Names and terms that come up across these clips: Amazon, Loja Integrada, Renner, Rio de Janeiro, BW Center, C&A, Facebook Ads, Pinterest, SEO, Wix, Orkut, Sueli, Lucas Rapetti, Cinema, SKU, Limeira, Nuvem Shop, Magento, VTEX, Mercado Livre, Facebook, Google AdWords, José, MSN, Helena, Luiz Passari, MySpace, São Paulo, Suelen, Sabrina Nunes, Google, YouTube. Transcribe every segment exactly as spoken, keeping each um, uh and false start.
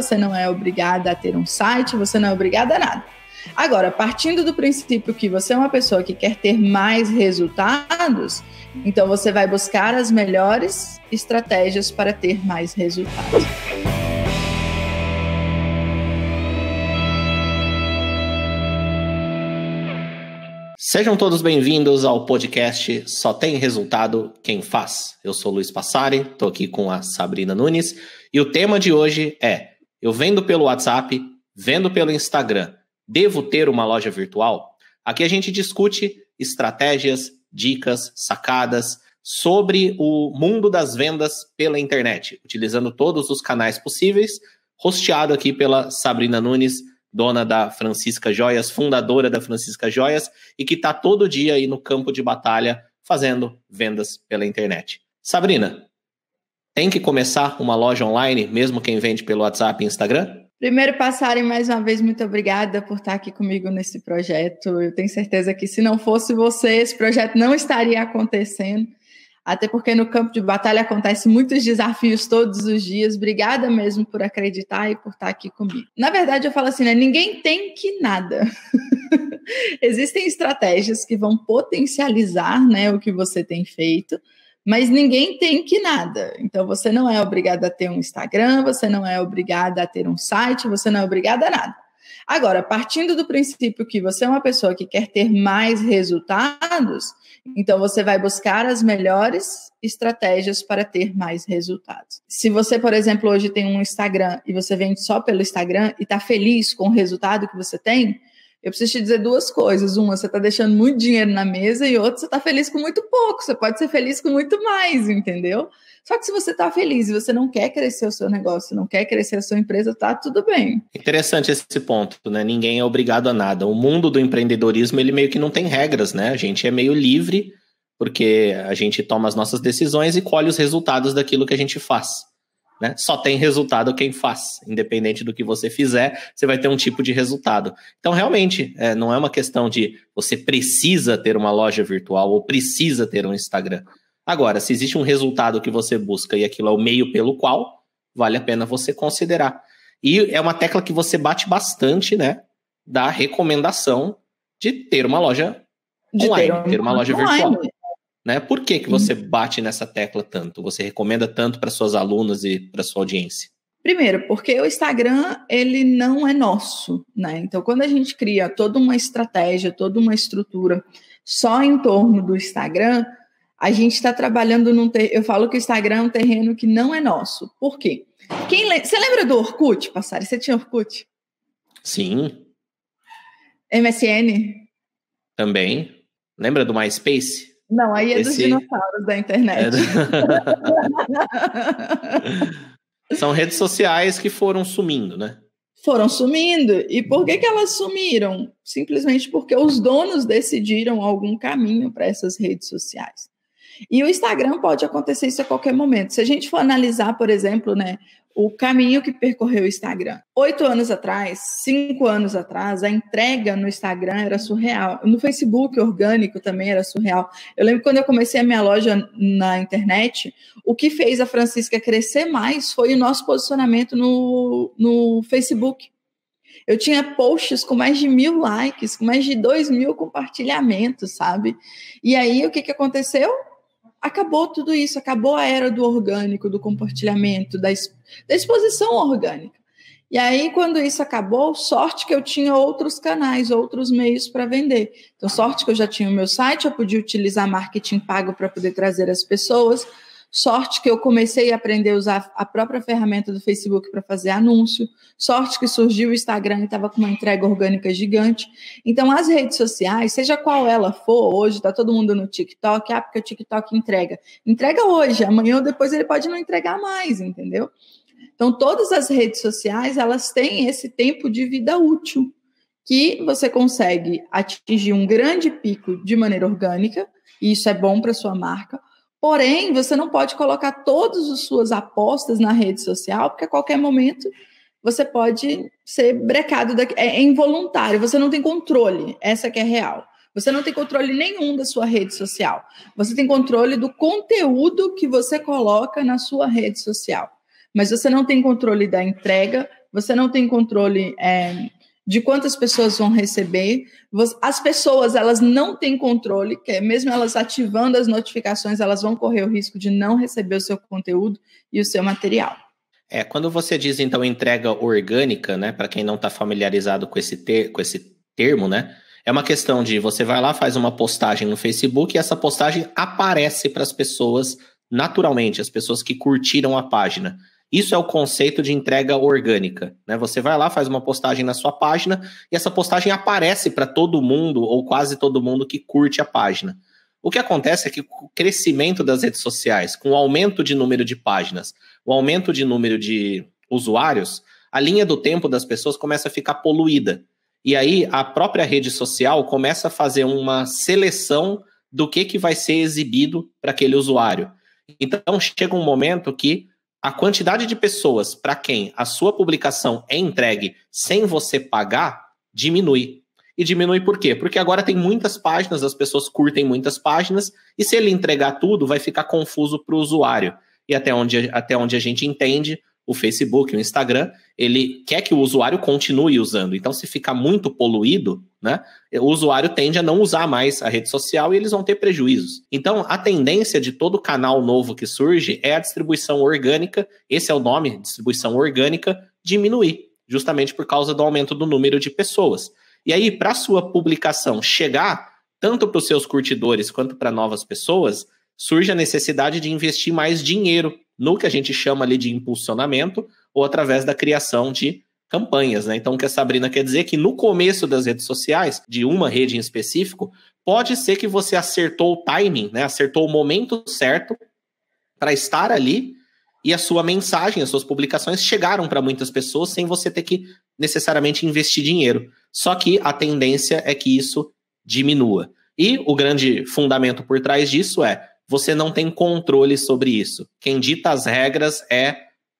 você não é obrigada a ter um site, você não é obrigada a nada. Agora, partindo do princípio que você é uma pessoa que quer ter mais resultados, então você vai buscar as melhores estratégias para ter mais resultados. Sejam todos bem-vindos ao podcast Só Tem Resultado Quem Faz. Eu sou Luiz Passari, estou aqui com a Sabrina Nunes e o tema de hoje é: eu vendo pelo WhatsApp, vendo pelo Instagram, devo ter uma loja virtual? Aqui a gente discute estratégias, dicas, sacadas sobre o mundo das vendas pela internet, utilizando todos os canais possíveis, hosteado aqui pela Sabrina Nunes, dona da Francisca Joias, fundadora da Francisca Joias, e que está todo dia aí no campo de batalha fazendo vendas pela internet. Sabrina, tem que começar uma loja online, mesmo quem vende pelo WhatsApp e Instagram? Primeiro, Passari, mais uma vez, muito obrigada por estar aqui comigo nesse projeto. Eu tenho certeza que se não fosse você, esse projeto não estaria acontecendo, até porque no campo de batalha acontecem muitos desafios todos os dias. Obrigada mesmo por acreditar e por estar aqui comigo. Na verdade, eu falo assim, né? Ninguém tem que nada. Existem estratégias que vão potencializar, né, o que você tem feito, mas ninguém tem que nada. Então, você não é obrigado a ter um Instagram, você não é obrigado a ter um site, você não é obrigado a nada. Agora, partindo do princípio que você é uma pessoa que quer ter mais resultados, então você vai buscar as melhores estratégias para ter mais resultados. Se você, por exemplo, hoje tem um Instagram e você vende só pelo Instagram e está feliz com o resultado que você tem, eu preciso te dizer duas coisas. Uma, você está deixando muito dinheiro na mesa, e outra, você está feliz com muito pouco. Você pode ser feliz com muito mais, entendeu? Só que se você está feliz e você não quer crescer o seu negócio, não quer crescer a sua empresa, tá tudo bem. Interessante esse ponto, né? Ninguém é obrigado a nada. O mundo do empreendedorismo, ele meio que não tem regras, né? A gente é meio livre, porque a gente toma as nossas decisões e colhe os resultados daquilo que a gente faz, né? Só tem resultado quem faz. Independente do que você fizer, você vai ter um tipo de resultado. Então, realmente, é, não é uma questão de você precisa ter uma loja virtual ou precisa ter um Instagram. Agora, se existe um resultado que você busca e aquilo é o meio pelo qual, vale a pena você considerar. E é uma tecla que você bate bastante, né? Da recomendação de ter uma loja de online, ter, um... ter uma loja online. virtual. Né? Por que que você bate nessa tecla tanto? Você recomenda tanto para suas alunas e para sua audiência? Primeiro, porque o Instagram, ele não é nosso, né? Então, quando a gente cria toda uma estratégia, toda uma estrutura só em torno do Instagram, a gente está trabalhando num... Ter... Eu falo que o Instagram é um terreno que não é nosso. Por quê? Quem le... Você lembra do Orkut, Passari? Você tinha Orkut? Sim. M S N? Também. Lembra do MySpace? Não, aí é Esse... dos dinossauros da internet. É... São redes sociais que foram sumindo, né? Foram sumindo. E por que que elas sumiram? Simplesmente porque os donos decidiram algum caminho para essas redes sociais. E o Instagram pode acontecer isso a qualquer momento. Se a gente for analisar, por exemplo, né, o caminho que percorreu o Instagram. Oito anos atrás, cinco anos atrás, a entrega no Instagram era surreal. No Facebook, orgânico também era surreal. Eu lembro quando eu comecei a minha loja na internet, o que fez a Francisca crescer mais foi o nosso posicionamento no, no Facebook. Eu tinha posts com mais de mil likes, com mais de dois mil compartilhamentos, sabe? E aí, o que que aconteceu? Acabou tudo isso, acabou a era do orgânico, do compartilhamento, da, exp- da exposição orgânica. E aí, quando isso acabou, sorte que eu tinha outros canais, outros meios para vender. Então, sorte que eu já tinha o meu site, eu podia utilizar marketing pago para poder trazer as pessoas. Sorte que eu comecei a aprender a usar a própria ferramenta do Facebook para fazer anúncio. Sorte que surgiu o Instagram e estava com uma entrega orgânica gigante. Então, as redes sociais, seja qual ela for, hoje está todo mundo no TikTok. Ah, porque o TikTok entrega. Entrega hoje, amanhã ou depois ele pode não entregar mais, entendeu? Então, todas as redes sociais, elas têm esse tempo de vida útil, que você consegue atingir um grande pico de maneira orgânica, e isso é bom para sua marca. Porém, você não pode colocar todas as suas apostas na rede social, porque a qualquer momento você pode ser brecado, da... é involuntário, você não tem controle, essa que é real. Você não tem controle nenhum da sua rede social. Você tem controle do conteúdo que você coloca na sua rede social. Mas você não tem controle da entrega, você não tem controle é, de quantas pessoas vão receber. As pessoas, elas não têm controle, que mesmo elas ativando as notificações, elas vão correr o risco de não receber o seu conteúdo e o seu material. É, quando você diz, então, entrega orgânica, né, para quem não está familiarizado com esse, ter, com esse termo, né, é uma questão de você vai lá, faz uma postagem no Facebook e essa postagem aparece para as pessoas naturalmente, as pessoas que curtiram a página. Isso é o conceito de entrega orgânica, né? Você vai lá, faz uma postagem na sua página e essa postagem aparece para todo mundo ou quase todo mundo que curte a página. O que acontece é que com o crescimento das redes sociais, com o aumento de número de páginas, o aumento de número de usuários, a linha do tempo das pessoas começa a ficar poluída. E aí a própria rede social começa a fazer uma seleção do que, que vai ser exibido para aquele usuário. Então chega um momento que a quantidade de pessoas para quem a sua publicação é entregue sem você pagar, diminui. E diminui por quê? Porque agora tem muitas páginas, as pessoas curtem muitas páginas, e se ele entregar tudo, vai ficar confuso para o usuário. E até onde, até onde a gente entende, o Facebook, o Instagram, ele quer que o usuário continue usando. Então, se ficar muito poluído, né, o usuário tende a não usar mais a rede social e eles vão ter prejuízos. Então, a tendência de todo canal novo que surge é a distribuição orgânica, esse é o nome, distribuição orgânica, diminuir, justamente por causa do aumento do número de pessoas. E aí, para a sua publicação chegar tanto para os seus curtidores quanto para novas pessoas, surge a necessidade de investir mais dinheiro no que a gente chama ali de impulsionamento ou através da criação de campanhas, né? Então, o que a Sabrina quer dizer é que no começo das redes sociais, de uma rede em específico, pode ser que você acertou o timing, né? Acertou o momento certo para estar ali e a sua mensagem, as suas publicações chegaram para muitas pessoas sem você ter que necessariamente investir dinheiro. Só que a tendência é que isso diminua. E o grande fundamento por trás disso é você não tem controle sobre isso. Quem dita as regras é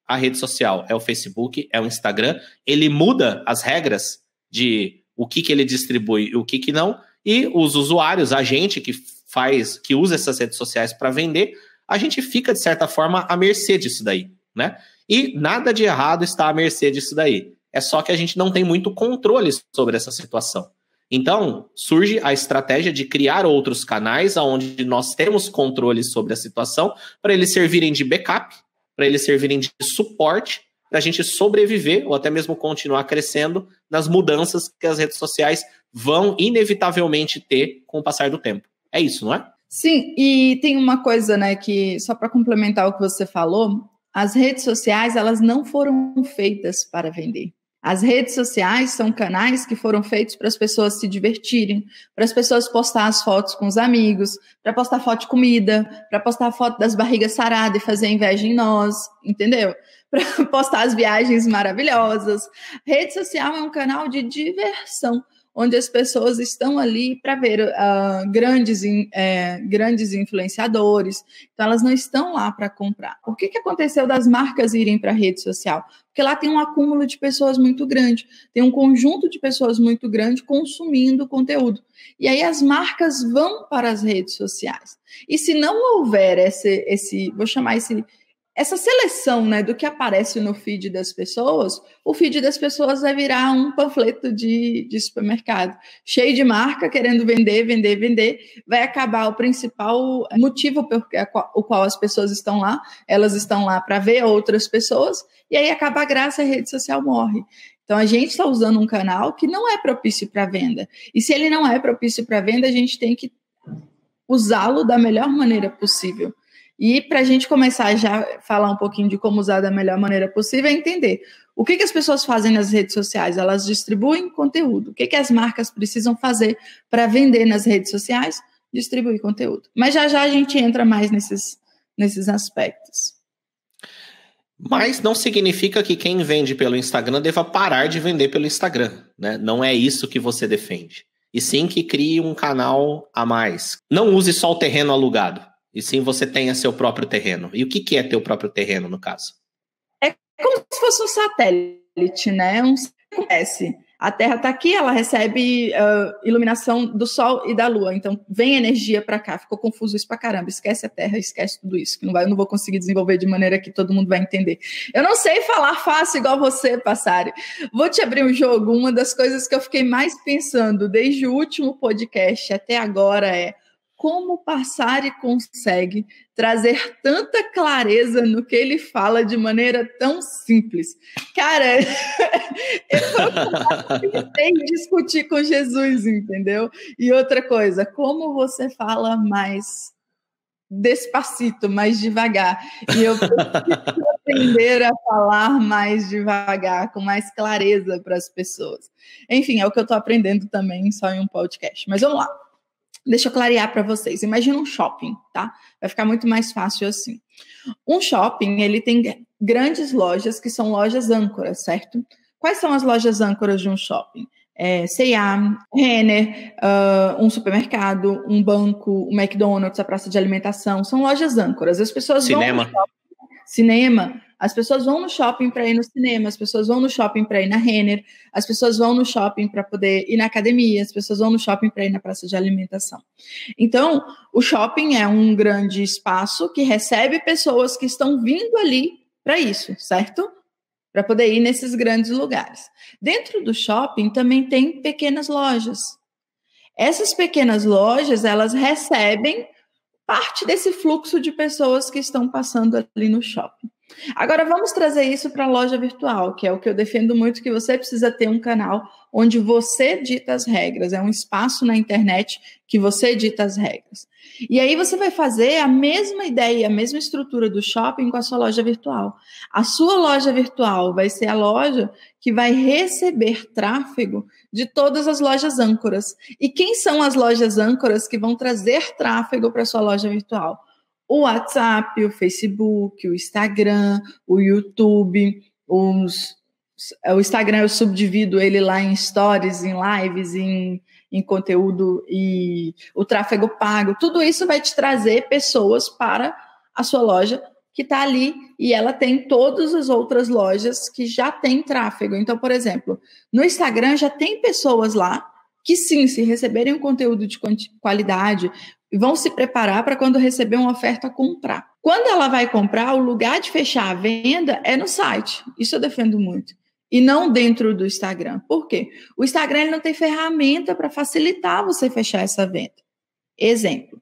a rede social, é o Facebook, é o Instagram. Ele muda as regras de o que, que ele distribui e o que, que não. E os usuários, a gente que faz, que usa essas redes sociais para vender, a gente fica, de certa forma, à mercê disso daí, né? E nada de errado está à mercê disso daí. É só que a gente não tem muito controle sobre essa situação. Então, surge a estratégia de criar outros canais onde nós temos controle sobre a situação para eles servirem de backup, para eles servirem de suporte, para a gente sobreviver ou até mesmo continuar crescendo nas mudanças que as redes sociais vão inevitavelmente ter com o passar do tempo. É isso, não é? Sim, e tem uma coisa, né, que só para complementar o que você falou, as redes sociais, elas não foram feitas para vender. As redes sociais são canais que foram feitos para as pessoas se divertirem, para as pessoas postar as fotos com os amigos, para postar foto de comida, para postar foto das barrigas saradas e fazer inveja em nós, entendeu? Para postar as viagens maravilhosas. Rede social é um canal de diversão, onde as pessoas estão ali para ver uh, grandes, in, eh, grandes influenciadores. Então, elas não estão lá para comprar. O que, que aconteceu das marcas irem para a rede social? Porque lá tem um acúmulo de pessoas muito grande, tem um conjunto de pessoas muito grande consumindo conteúdo. E aí as marcas vão para as redes sociais. E se não houver esse, esse vou chamar esse... essa seleção, né, do que aparece no feed das pessoas, o feed das pessoas vai virar um panfleto de, de supermercado, cheio de marca, querendo vender, vender, vender, vai acabar o principal motivo pelo qual, o qual as pessoas estão lá, elas estão lá para ver outras pessoas, e aí acaba a graça, a rede social morre. Então, a gente está usando um canal que não é propício para venda, e se ele não é propício para venda, a gente tem que usá-lo da melhor maneira possível. E para a gente começar já a falar um pouquinho de como usar da melhor maneira possível, é entender o que, que as pessoas fazem nas redes sociais. Elas distribuem conteúdo. O que, que as marcas precisam fazer para vender nas redes sociais? Distribuir conteúdo. Mas já já a gente entra mais nesses, nesses aspectos. Mas não significa que quem vende pelo Instagram deva parar de vender pelo Instagram, né? Não é isso que você defende. E sim que crie um canal a mais. Não use só o terreno alugado. E sim, você tenha seu próprio terreno. E o que, que é teu próprio terreno, no caso? É como se fosse um satélite, né? Um S. A Terra está aqui, ela recebe uh, iluminação do Sol e da Lua, então vem energia para cá. Ficou confuso isso para caramba, esquece a Terra, esquece tudo isso, que não vai, eu não vou conseguir desenvolver de maneira que todo mundo vai entender. Eu não sei falar fácil igual você, Passari. Vou te abrir um jogo. Uma das coisas que eu fiquei mais pensando desde o último podcast até agora é como o Passari consegue trazer tanta clareza no que ele fala de maneira tão simples. Cara, eu tentei discutir com Jesus, entendeu? E outra coisa, como você fala mais despacito, mais devagar. E eu preciso aprender a falar mais devagar, com mais clareza para as pessoas. Enfim, é o que eu estou aprendendo também só em um podcast. Mas vamos lá. Deixa eu clarear para vocês. Imagina um shopping, tá? Vai ficar muito mais fácil assim. Um shopping, ele tem grandes lojas que são lojas âncoras, certo? Quais são as lojas âncoras de um shopping? É, C e A, Renner, uh, um supermercado, um banco, um McDonald's, a praça de alimentação. São lojas âncoras. As pessoas Cinema. vão... Cinema. As pessoas vão no shopping para ir no cinema, as pessoas vão no shopping para ir na Renner, as pessoas vão no shopping para poder ir na academia, as pessoas vão no shopping para ir na praça de alimentação. Então, o shopping é um grande espaço que recebe pessoas que estão vindo ali para isso, certo? Para poder ir nesses grandes lugares. Dentro do shopping também tem pequenas lojas. Essas pequenas lojas, elas recebem parte desse fluxo de pessoas que estão passando ali no shopping. Agora vamos trazer isso para a loja virtual, que é o que eu defendo muito, que você precisa ter um canal onde você dita as regras, é um espaço na internet que você dita as regras. E aí você vai fazer a mesma ideia, a mesma estrutura do shopping com a sua loja virtual. A sua loja virtual vai ser a loja que vai receber tráfego de todas as lojas âncoras. E quem são as lojas âncoras que vão trazer tráfego para a sua loja virtual? O WhatsApp, o Facebook, o Instagram, o YouTube, os, o Instagram eu subdivido ele lá em stories, em lives, em, em conteúdo e o tráfego pago. Tudo isso vai te trazer pessoas para a sua loja que está ali e ela tem todas as outras lojas que já tem tráfego. Então, por exemplo, no Instagram já tem pessoas lá que sim, se receberem um conteúdo de qualidade, vão se preparar para quando receber uma oferta comprar. Quando ela vai comprar, o lugar de fechar a venda é no site. Isso eu defendo muito. E não dentro do Instagram. Por quê? O Instagram ele não tem ferramenta para facilitar você fechar essa venda. Exemplo.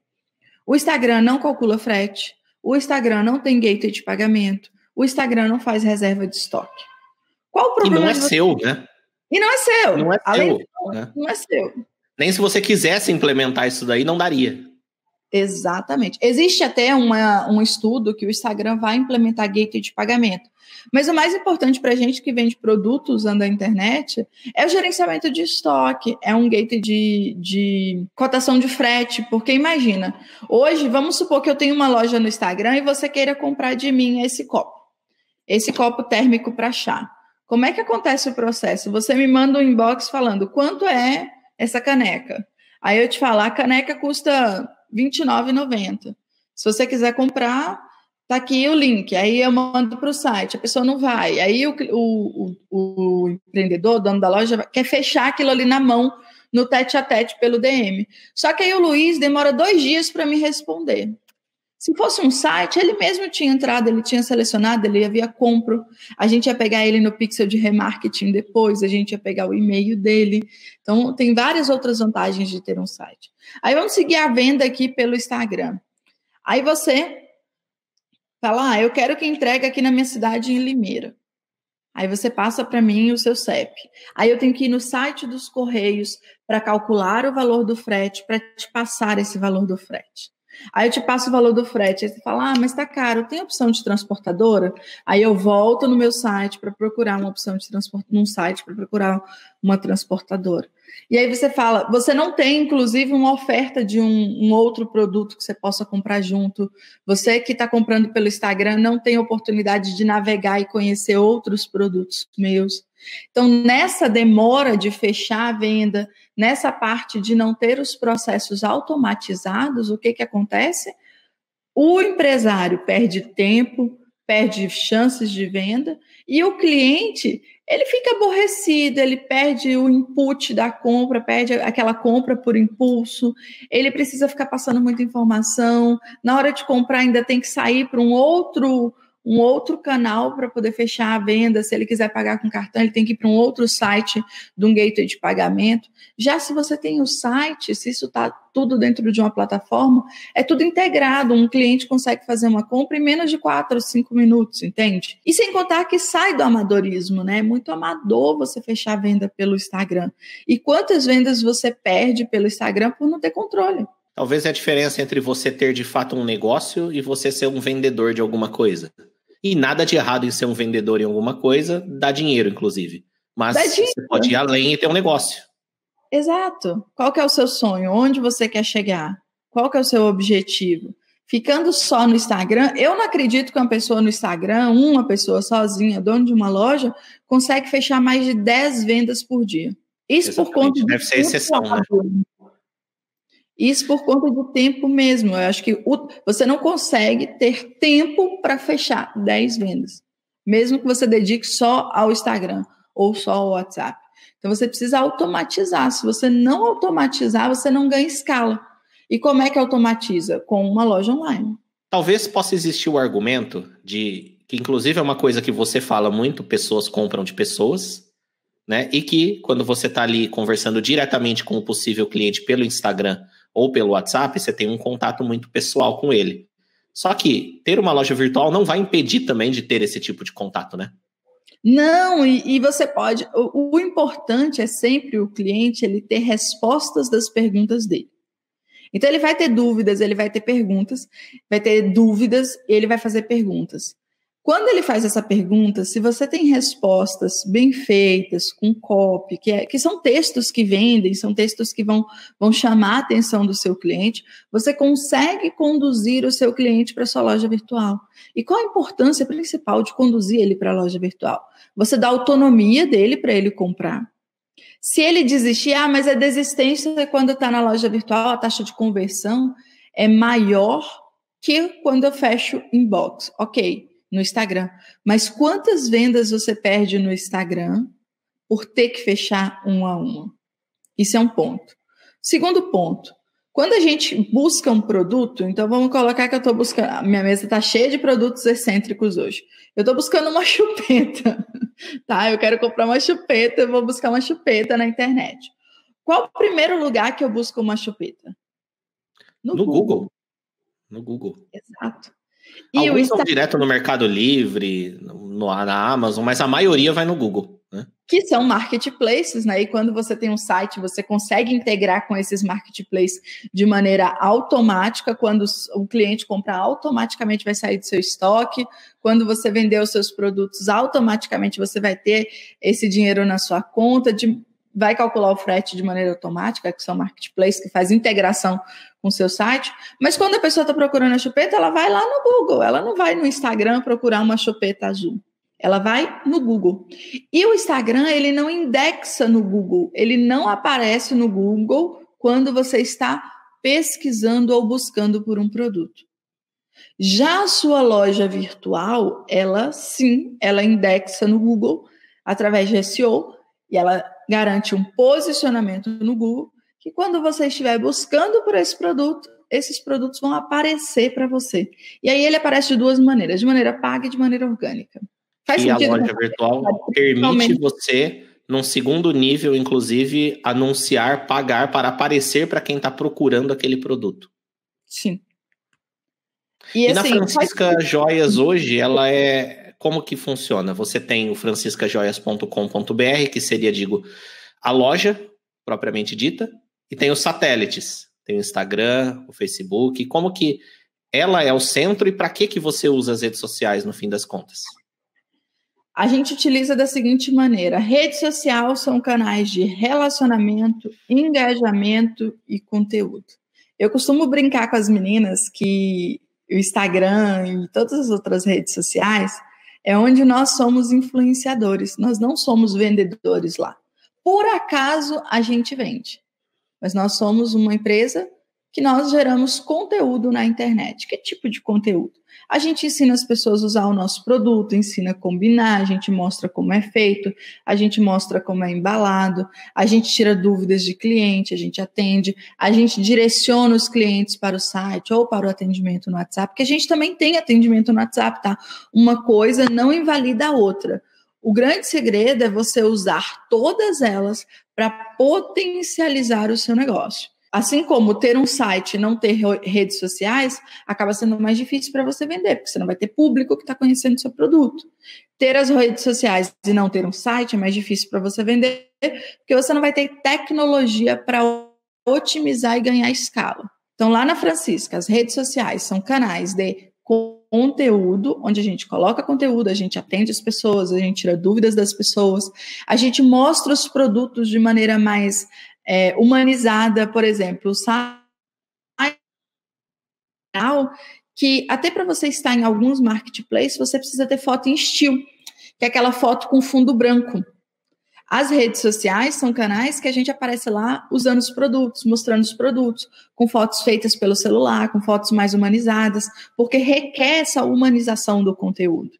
O Instagram não calcula frete. O Instagram não tem gateway de pagamento. O Instagram não faz reserva de estoque. Qual o problema? E não é seu, né? E não é seu. Não é Além seu. Disso, né? Não é seu. Nem se você quisesse implementar isso daí, não daria. Exatamente. Existe até uma, um estudo que o Instagram vai implementar gateway de pagamento. Mas o mais importante para a gente que vende produto usando a internet é o gerenciamento de estoque, é um gateway de, de cotação de frete, porque imagina, hoje vamos supor que eu tenho uma loja no Instagram e você queira comprar de mim esse copo, esse copo térmico para chá. Como é que acontece o processo? Você me manda um inbox falando quanto é essa caneca. Aí eu te falo, a caneca custa vinte e nove reais e noventa centavos. Se você quiser comprar, tá aqui o link. Aí eu mando para o site, a pessoa não vai. Aí o, o, o, o empreendedor, dono da loja, quer fechar aquilo ali na mão, no tete-a-tete pelo D M. Só que aí o Luiz demora dois dias para me responder. Se fosse um site, ele mesmo tinha entrado, ele tinha selecionado, ele havia compro, a gente ia pegar ele no pixel de remarketing depois, a gente ia pegar o e-mail dele. Então, tem várias outras vantagens de ter um site. Aí, vamos seguir a venda aqui pelo Instagram. Aí, você fala, ah, eu quero que entregue aqui na minha cidade, em Limeira. Aí, você passa para mim o seu C E P. Aí, eu tenho que ir no site dos Correios para calcular o valor do frete, para te passar esse valor do frete. Aí eu te passo o valor do frete, aí você fala, ah, mas tá caro, tem opção de transportadora? Aí eu volto no meu site para procurar uma opção de transportadora, num site para procurar uma transportadora. E aí você fala, você não tem, inclusive, uma oferta de um, um outro produto que você possa comprar junto. Você que está comprando pelo Instagram não tem oportunidade de navegar e conhecer outros produtos meus. Então, nessa demora de fechar a venda, nessa parte de não ter os processos automatizados, o que que acontece? O empresário perde tempo, perde chances de venda, e o cliente, ele fica aborrecido, ele perde o input da compra, perde aquela compra por impulso, ele precisa ficar passando muita informação, na hora de comprar ainda tem que sair para um outro, um outro canal para poder fechar a venda, se ele quiser pagar com cartão, ele tem que ir para um outro site de um gateway de pagamento. Já se você tem o site, se isso está tudo dentro de uma plataforma, é tudo integrado, um cliente consegue fazer uma compra em menos de quatro ou cinco minutos, entende? E sem contar que sai do amadorismo, né? É muito amador você fechar a venda pelo Instagram. E quantas vendas você perde pelo Instagram por não ter controle? Talvez é a diferença entre você ter de fato um negócio e você ser um vendedor de alguma coisa. E nada de errado em ser um vendedor em alguma coisa, dá dinheiro, inclusive. Mas dinheiro. Você pode ir além e ter um negócio. Exato. Qual que é o seu sonho? Onde você quer chegar? Qual que é o seu objetivo? Ficando só no Instagram, eu não acredito que uma pessoa no Instagram, uma pessoa sozinha, dono de uma loja, consegue fechar mais de dez vendas por dia. Isso Exatamente. Por conta de... Deve ser exceção, né? Isso por conta do tempo mesmo. Eu acho que o, você não consegue ter tempo para fechar dez vendas, mesmo que você dedique só ao Instagram ou só ao WhatsApp. Então, você precisa automatizar. Se você não automatizar, você não ganha escala. E como é que automatiza? Com uma loja online. Talvez possa existir o argumento de que, inclusive, é uma coisa que você fala muito, pessoas compram de pessoas, né? E que, quando você está ali conversando diretamente com o possível cliente pelo Instagram ou pelo WhatsApp, você tem um contato muito pessoal com ele. Só que ter uma loja virtual não vai impedir também de ter esse tipo de contato, né? Não, e, e você pode... O, o importante é sempre o cliente ele ter respostas das perguntas dele. Então, ele vai ter dúvidas, ele vai ter perguntas, vai ter dúvidas, ele vai fazer perguntas. Quando ele faz essa pergunta, se você tem respostas bem feitas, com copy, que, é, que são textos que vendem, são textos que vão, vão chamar a atenção do seu cliente, você consegue conduzir o seu cliente para a sua loja virtual. E qual a importância principal de conduzir ele para a loja virtual? Você dá autonomia dele para ele comprar. Se ele desistir, ah, mas a desistência quando está na loja virtual, a taxa de conversão é maior que quando eu fecho inbox. Ok. No Instagram. Mas quantas vendas você perde no Instagram por ter que fechar uma a uma? Isso é um ponto. Segundo ponto, quando a gente busca um produto, então vamos colocar que eu estou buscando, a minha mesa está cheia de produtos excêntricos hoje. Eu estou buscando uma chupeta, tá? Eu quero comprar uma chupeta, eu vou buscar uma chupeta na internet. Qual o primeiro lugar que eu busco uma chupeta? No, no Google. Google. No Google. Exato. E alguns o Instagram... vão direto no Mercado Livre, no, na Amazon, mas a maioria vai no Google, né? Que são marketplaces, né? E quando você tem um site, você consegue integrar com esses marketplaces de maneira automática. Quando o cliente comprar, automaticamente vai sair do seu estoque. Quando você vender os seus produtos, automaticamente você vai ter esse dinheiro na sua conta, de... vai calcular o frete de maneira automática, que são marketplaces que faz integração com o seu site. Mas quando a pessoa está procurando a chupeta, ela vai lá no Google, ela não vai no Instagram procurar uma chupeta azul. Ela vai no Google. E o Instagram, ele não indexa no Google, ele não aparece no Google quando você está pesquisando ou buscando por um produto. Já a sua loja virtual, ela sim, ela indexa no Google através de S E O e ela garante um posicionamento no Google que quando você estiver buscando por esse produto, esses produtos vão aparecer para você. E aí ele aparece de duas maneiras, de maneira paga e de maneira orgânica. Faz e sentido a loja virtual permite você, num segundo nível, inclusive, anunciar, pagar para aparecer para quem está procurando aquele produto. Sim. E, e assim, na Francisca faz... Joias hoje, ela é... Como que funciona? Você tem o francisca joias ponto com ponto b r, que seria, digo, a loja, propriamente dita, e tem os satélites. Tem o Instagram, o Facebook. Como que ela é o centro e para que, que você usa as redes sociais, no fim das contas? A gente utiliza da seguinte maneira. Rede social são canais de relacionamento, engajamento e conteúdo. Eu costumo brincar com as meninas que o Instagram e todas as outras redes sociais... é onde nós somos influenciadores, nós não somos vendedores lá. Por acaso, a gente vende, mas nós somos uma empresa que nós geramos conteúdo na internet. Que tipo de conteúdo? A gente ensina as pessoas a usar o nosso produto, ensina a combinar, a gente mostra como é feito, a gente mostra como é embalado, a gente tira dúvidas de cliente, a gente atende, a gente direciona os clientes para o site ou para o atendimento no WhatsApp, porque a gente também tem atendimento no WhatsApp, tá? Uma coisa não invalida a outra. O grande segredo é você usar todas elas para potencializar o seu negócio. Assim como ter um site e não ter redes sociais, acaba sendo mais difícil para você vender, porque você não vai ter público que está conhecendo o seu produto. Ter as redes sociais e não ter um site é mais difícil para você vender, porque você não vai ter tecnologia para otimizar e ganhar escala. Então, lá na Francisca, as redes sociais são canais de conteúdo, onde a gente coloca conteúdo, a gente atende as pessoas, a gente tira dúvidas das pessoas, a gente mostra os produtos de maneira mais... É, humanizada, por exemplo, o site que até para você estar em alguns marketplaces, você precisa ter foto em estilo, que é aquela foto com fundo branco. As redes sociais são canais que a gente aparece lá usando os produtos, mostrando os produtos, com fotos feitas pelo celular, com fotos mais humanizadas, porque requer essa humanização do conteúdo.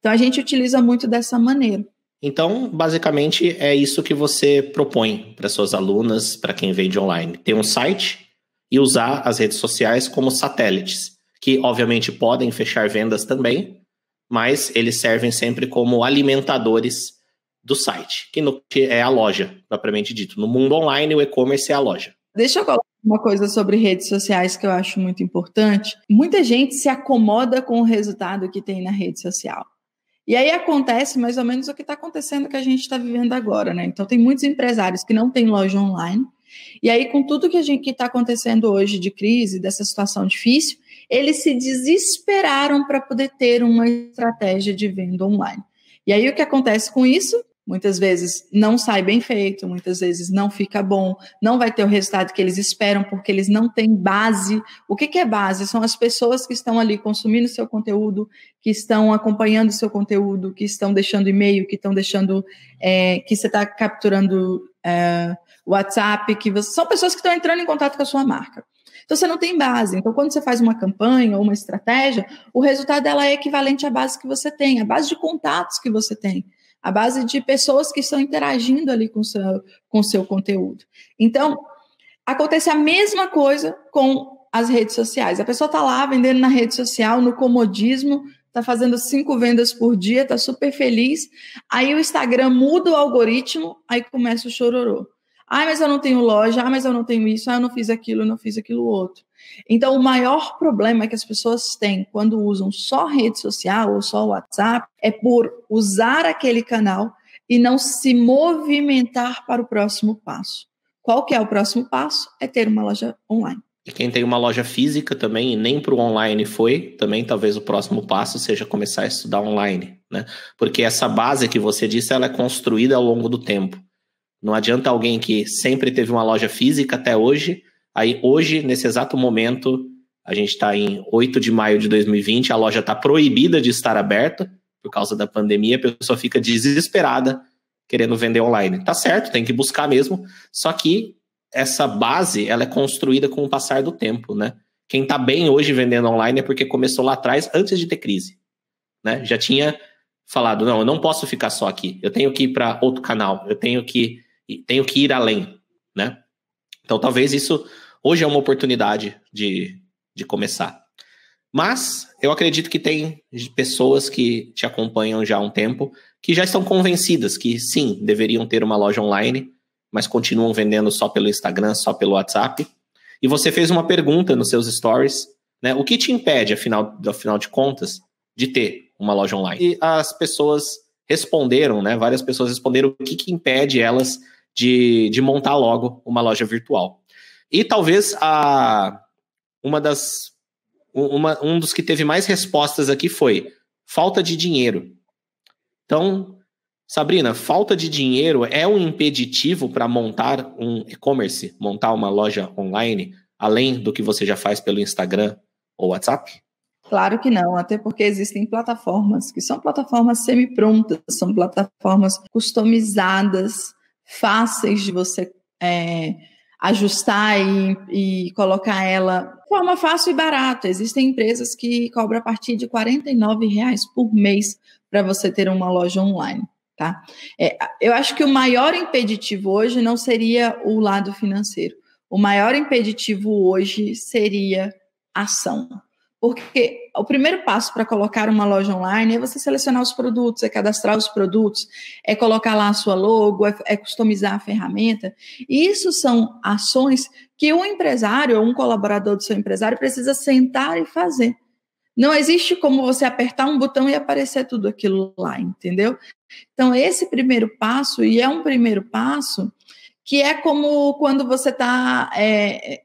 Então, a gente utiliza muito dessa maneira. Então, basicamente, é isso que você propõe para suas alunas, para quem vende online. Ter um site e usar as redes sociais como satélites, que, obviamente, podem fechar vendas também, mas eles servem sempre como alimentadores do site, que, no, que é a loja, propriamente dito. No mundo online, o e-commerce é a loja. Deixa eu colocar uma coisa sobre redes sociais que eu acho muito importante. Muita gente se acomoda com o resultado que tem na rede social. E aí acontece mais ou menos o que está acontecendo, que a gente está vivendo agora, né? Então, tem muitos empresários que não têm loja online. E aí, com tudo que está acontecendo hoje de crise, dessa situação difícil, eles se desesperaram para poder ter uma estratégia de venda online. E aí, o que acontece com isso? Muitas vezes não sai bem feito, muitas vezes não fica bom, não vai ter o resultado que eles esperam porque eles não têm base. O que que é base? São as pessoas que estão ali consumindo o seu conteúdo, que estão acompanhando o seu conteúdo, que estão deixando e-mail, que estão deixando, é, que você está capturando é, WhatsApp, que você... são pessoas que estão entrando em contato com a sua marca. Então, você não tem base. Então, quando você faz uma campanha ou uma estratégia, o resultado dela é equivalente à base que você tem, à base de contatos que você tem. A base de pessoas que estão interagindo ali com seu, com seu conteúdo. Então, acontece a mesma coisa com as redes sociais. A pessoa está lá vendendo na rede social, no comodismo, está fazendo cinco vendas por dia, está super feliz. Aí o Instagram muda o algoritmo, aí começa o chororô. Ah, mas eu não tenho loja, ah, mas eu não tenho isso, ah, eu não fiz aquilo, eu não fiz aquilo outro. Então, o maior problema que as pessoas têm quando usam só rede social ou só WhatsApp é por usar aquele canal e não se movimentar para o próximo passo. Qual que é o próximo passo? É ter uma loja online. E quem tem uma loja física também e nem para o online foi, também talvez o próximo passo seja começar a estudar online, né? Porque essa base que você disse, ela é construída ao longo do tempo. Não adianta alguém que sempre teve uma loja física até hoje, aí hoje, nesse exato momento, a gente está em oito de maio de dois mil e vinte, a loja está proibida de estar aberta por causa da pandemia, a pessoa fica desesperada querendo vender online. Tá certo, tem que buscar mesmo, só que essa base, ela é construída com o passar do tempo, né? Quem está bem hoje vendendo online é porque começou lá atrás, antes de ter crise, né? Já tinha falado, não, eu não posso ficar só aqui, eu tenho que ir para outro canal, eu tenho que... E tenho que ir além, né? Então, talvez isso hoje é uma oportunidade de, de começar. Mas eu acredito que tem pessoas que te acompanham já há um tempo que já estão convencidas que, sim, deveriam ter uma loja online, mas continuam vendendo só pelo Instagram, só pelo WhatsApp. E você fez uma pergunta nos seus stories, né? O que te impede, afinal, afinal de contas, de ter uma loja online? E as pessoas responderam, né? Várias pessoas responderam o que, que impede elas... De, de montar logo uma loja virtual. E talvez a, uma das, uma, um dos que teve mais respostas aqui foi falta de dinheiro. Então, Sabrina, falta de dinheiro é um impeditivo para montar um e-commerce, montar uma loja online, além do que você já faz pelo Instagram ou WhatsApp? Claro que não, até porque existem plataformas que são plataformas semi-prontas, são plataformas customizadas, fáceis de você é, ajustar e, e colocar ela de forma fácil e barata. Existem empresas que cobram a partir de quarenta e nove reais por mês para você ter uma loja online. Tá? É, eu acho que o maior impeditivo hoje não seria o lado financeiro. O maior impeditivo hoje seria ação. Porque o primeiro passo para colocar uma loja online é você selecionar os produtos, é cadastrar os produtos, é colocar lá a sua logo, é, é customizar a ferramenta. E isso são ações que um empresário ou um colaborador do seu empresário precisa sentar e fazer. Não existe como você apertar um botão e aparecer tudo aquilo lá, entendeu? Então, esse primeiro passo, e é um primeiro passo, que é como quando você está é,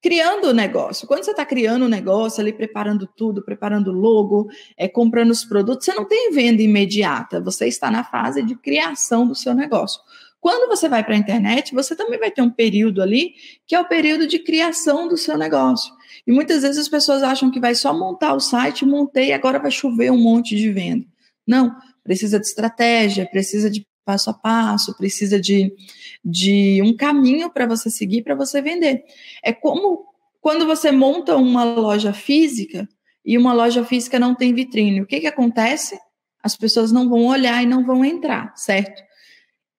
criando o negócio. Quando você está criando o negócio, ali preparando tudo, preparando o logo, é, comprando os produtos, você não tem venda imediata, você está na fase de criação do seu negócio. Quando você vai para a internet, você também vai ter um período ali, que é o período de criação do seu negócio. E muitas vezes as pessoas acham que vai só montar o site, montei e agora vai chover um monte de venda. Não, precisa de estratégia, precisa de passo a passo, precisa de, de um caminho para você seguir, para você vender. É como quando você monta uma loja física e uma loja física não tem vitrine. O que que acontece? As pessoas não vão olhar e não vão entrar, certo?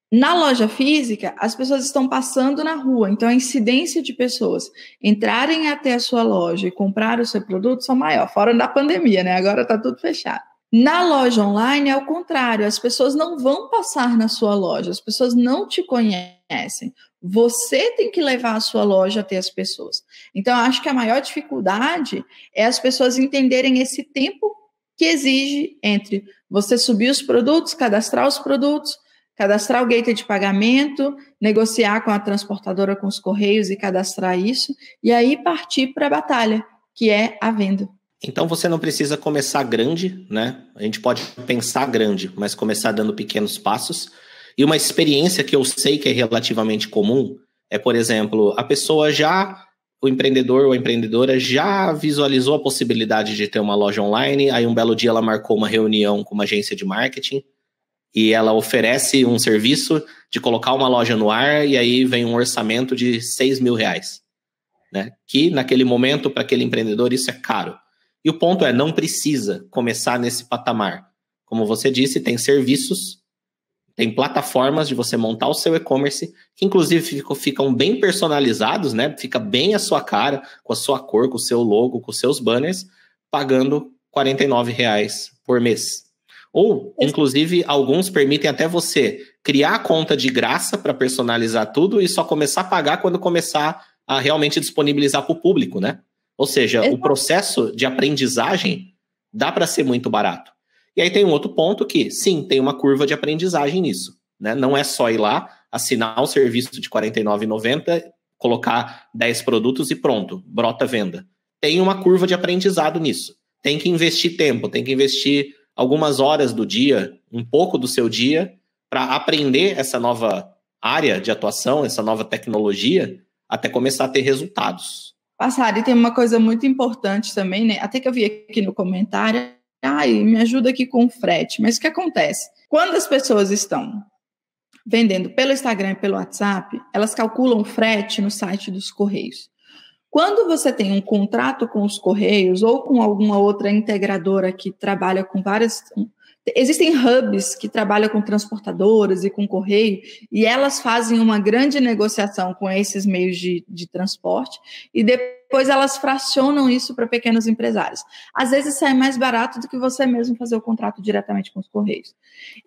Na loja física, as pessoas estão passando na rua, então a incidência de pessoas entrarem até a sua loja e comprar o seu produto são maior, fora da pandemia, né? Agora está tudo fechado. Na loja online é o contrário, as pessoas não vão passar na sua loja, as pessoas não te conhecem. Você tem que levar a sua loja até as pessoas. Então, eu acho que a maior dificuldade é as pessoas entenderem esse tempo que exige entre você subir os produtos, cadastrar os produtos, cadastrar o gateway de pagamento, negociar com a transportadora, com os Correios e cadastrar isso, e aí partir para a batalha, que é a venda. Então você não precisa começar grande, né? A gente pode pensar grande, mas começar dando pequenos passos. E uma experiência que eu sei que é relativamente comum é, por exemplo, a pessoa já, o empreendedor ou a empreendedora já visualizou a possibilidade de ter uma loja online, aí um belo dia ela marcou uma reunião com uma agência de marketing, e ela oferece um serviço de colocar uma loja no ar, e aí vem um orçamento de seis mil reais. Né? Que, naquele momento, para aquele empreendedor, isso é caro. E o ponto é, não precisa começar nesse patamar. Como você disse, tem serviços, tem plataformas de você montar o seu e-commerce, que inclusive ficam bem personalizados, né? Fica bem a sua cara, com a sua cor, com o seu logo, com os seus banners, pagando quarenta e nove reais por mês. Ou, inclusive, alguns permitem até você criar a conta de graça para personalizar tudo e só começar a pagar quando começar a realmente disponibilizar para o público, né? Ou seja, exato, o processo de aprendizagem dá para ser muito barato. E aí tem um outro ponto que, sim, tem uma curva de aprendizagem nisso, né? Não é só ir lá, assinar o serviço de quarenta e nove reais e noventa centavos, colocar dez produtos e pronto, brota venda. Tem uma curva de aprendizado nisso. Tem que investir tempo, tem que investir algumas horas do dia, um pouco do seu dia, para aprender essa nova área de atuação, essa nova tecnologia, até começar a ter resultados. Passari, tem uma coisa muito importante também, né? Até que eu vi aqui no comentário, ai, me ajuda aqui com o frete. Mas o que acontece? Quando as pessoas estão vendendo pelo Instagram e pelo WhatsApp, elas calculam o frete no site dos Correios. Quando você tem um contrato com os Correios ou com alguma outra integradora que trabalha com várias... Existem hubs que trabalham com transportadoras e com correio, e elas fazem uma grande negociação com esses meios de, de transporte, e depois elas fracionam isso para pequenos empresários. Às vezes sai mais barato do que você mesmo fazer o contrato diretamente com os Correios.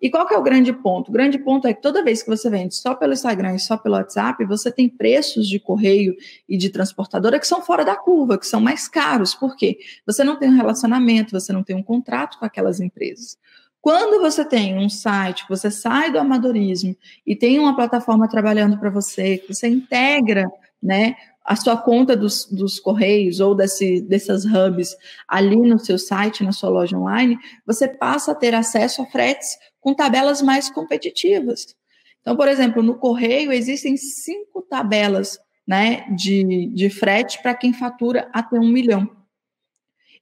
E qual que é o grande ponto? O grande ponto é que toda vez que você vende só pelo Instagram e só pelo WhatsApp, você tem preços de correio e de transportadora que são fora da curva, que são mais caros. Por quê? Você não tem um relacionamento, você não tem um contrato com aquelas empresas. Quando você tem um site, você sai do amadorismo e tem uma plataforma trabalhando para você, que você integra, né, a sua conta dos, dos Correios ou desse, dessas hubs ali no seu site, na sua loja online, você passa a ter acesso a fretes com tabelas mais competitivas. Então, por exemplo, no Correio existem cinco tabelas, né, de, de frete para quem fatura até um milhão.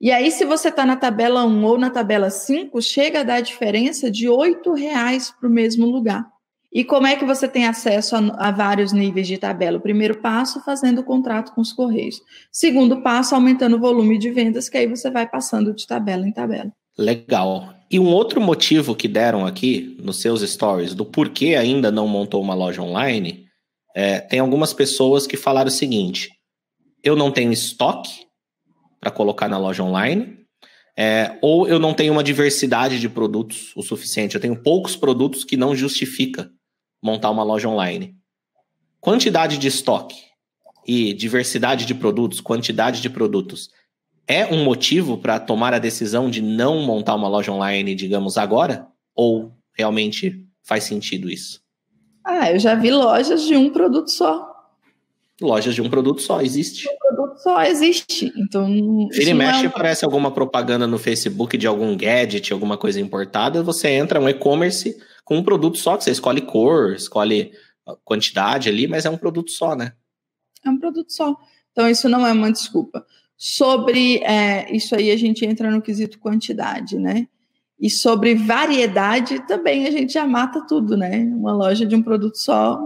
E aí, se você está na tabela um ou na tabela cinco, chega a dar diferença de oito reais para o mesmo lugar. E como é que você tem acesso a, a vários níveis de tabela? O primeiro passo, fazendo o contrato com os Correios. Segundo passo, aumentando o volume de vendas, que aí você vai passando de tabela em tabela. Legal. E um outro motivo que deram aqui nos seus stories, do porquê ainda não montou uma loja online, é, tem algumas pessoas que falaram o seguinte: eu não tenho estoque para colocar na loja online, é, ou eu não tenho uma diversidade de produtos o suficiente, eu tenho poucos produtos que não justifica montar uma loja online. Quantidade de estoque e diversidade de produtos, quantidade de produtos, é um motivo para tomar a decisão de não montar uma loja online, digamos, agora? Ou realmente faz sentido isso? Ah, eu já vi lojas de um produto só. Lojas de um produto só, existe. Um produto só existe. Então, vira e mexe, é um... aparece alguma propaganda no Facebook de algum gadget, alguma coisa importada, você entra no e-commerce com um produto só, que você escolhe cor, escolhe quantidade ali, mas é um produto só, né? É um produto só. Então, isso não é uma desculpa. Sobre é, isso aí, a gente entra no quesito quantidade, né? E sobre variedade, também a gente já mata tudo, né? Uma loja de um produto só.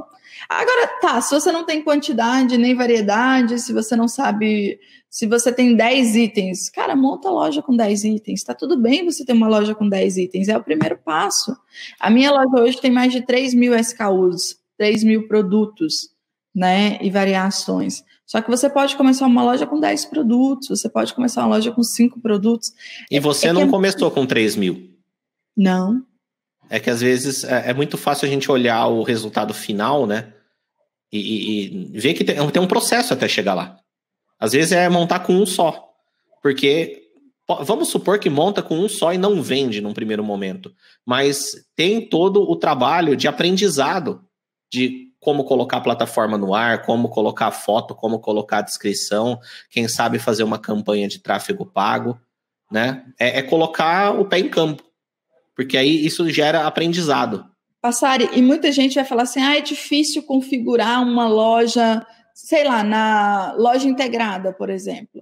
Agora, tá, se você não tem quantidade nem variedade, se você não sabe... Se você tem dez itens, cara, monta a loja com dez itens. Tá tudo bem você ter uma loja com dez itens. É o primeiro passo. A minha loja hoje tem mais de três mil S K Us, três mil produtos, né? E variações. Só que você pode começar uma loja com dez produtos, você pode começar uma loja com cinco produtos. E você é não é... começou com três mil? Não. É que às vezes é, é muito fácil a gente olhar o resultado final, né? E, e, e ver que tem, tem um processo até chegar lá. Às vezes é montar com um só. Porque vamos supor que monta com um só e não vende num primeiro momento. Mas tem todo o trabalho de aprendizado de... como colocar a plataforma no ar, como colocar a foto, como colocar a descrição, quem sabe fazer uma campanha de tráfego pago, né? É, é colocar o pé em campo, porque aí isso gera aprendizado. Passari, e muita gente vai falar assim, ah, é difícil configurar uma loja, sei lá, na Loja Integrada, por exemplo.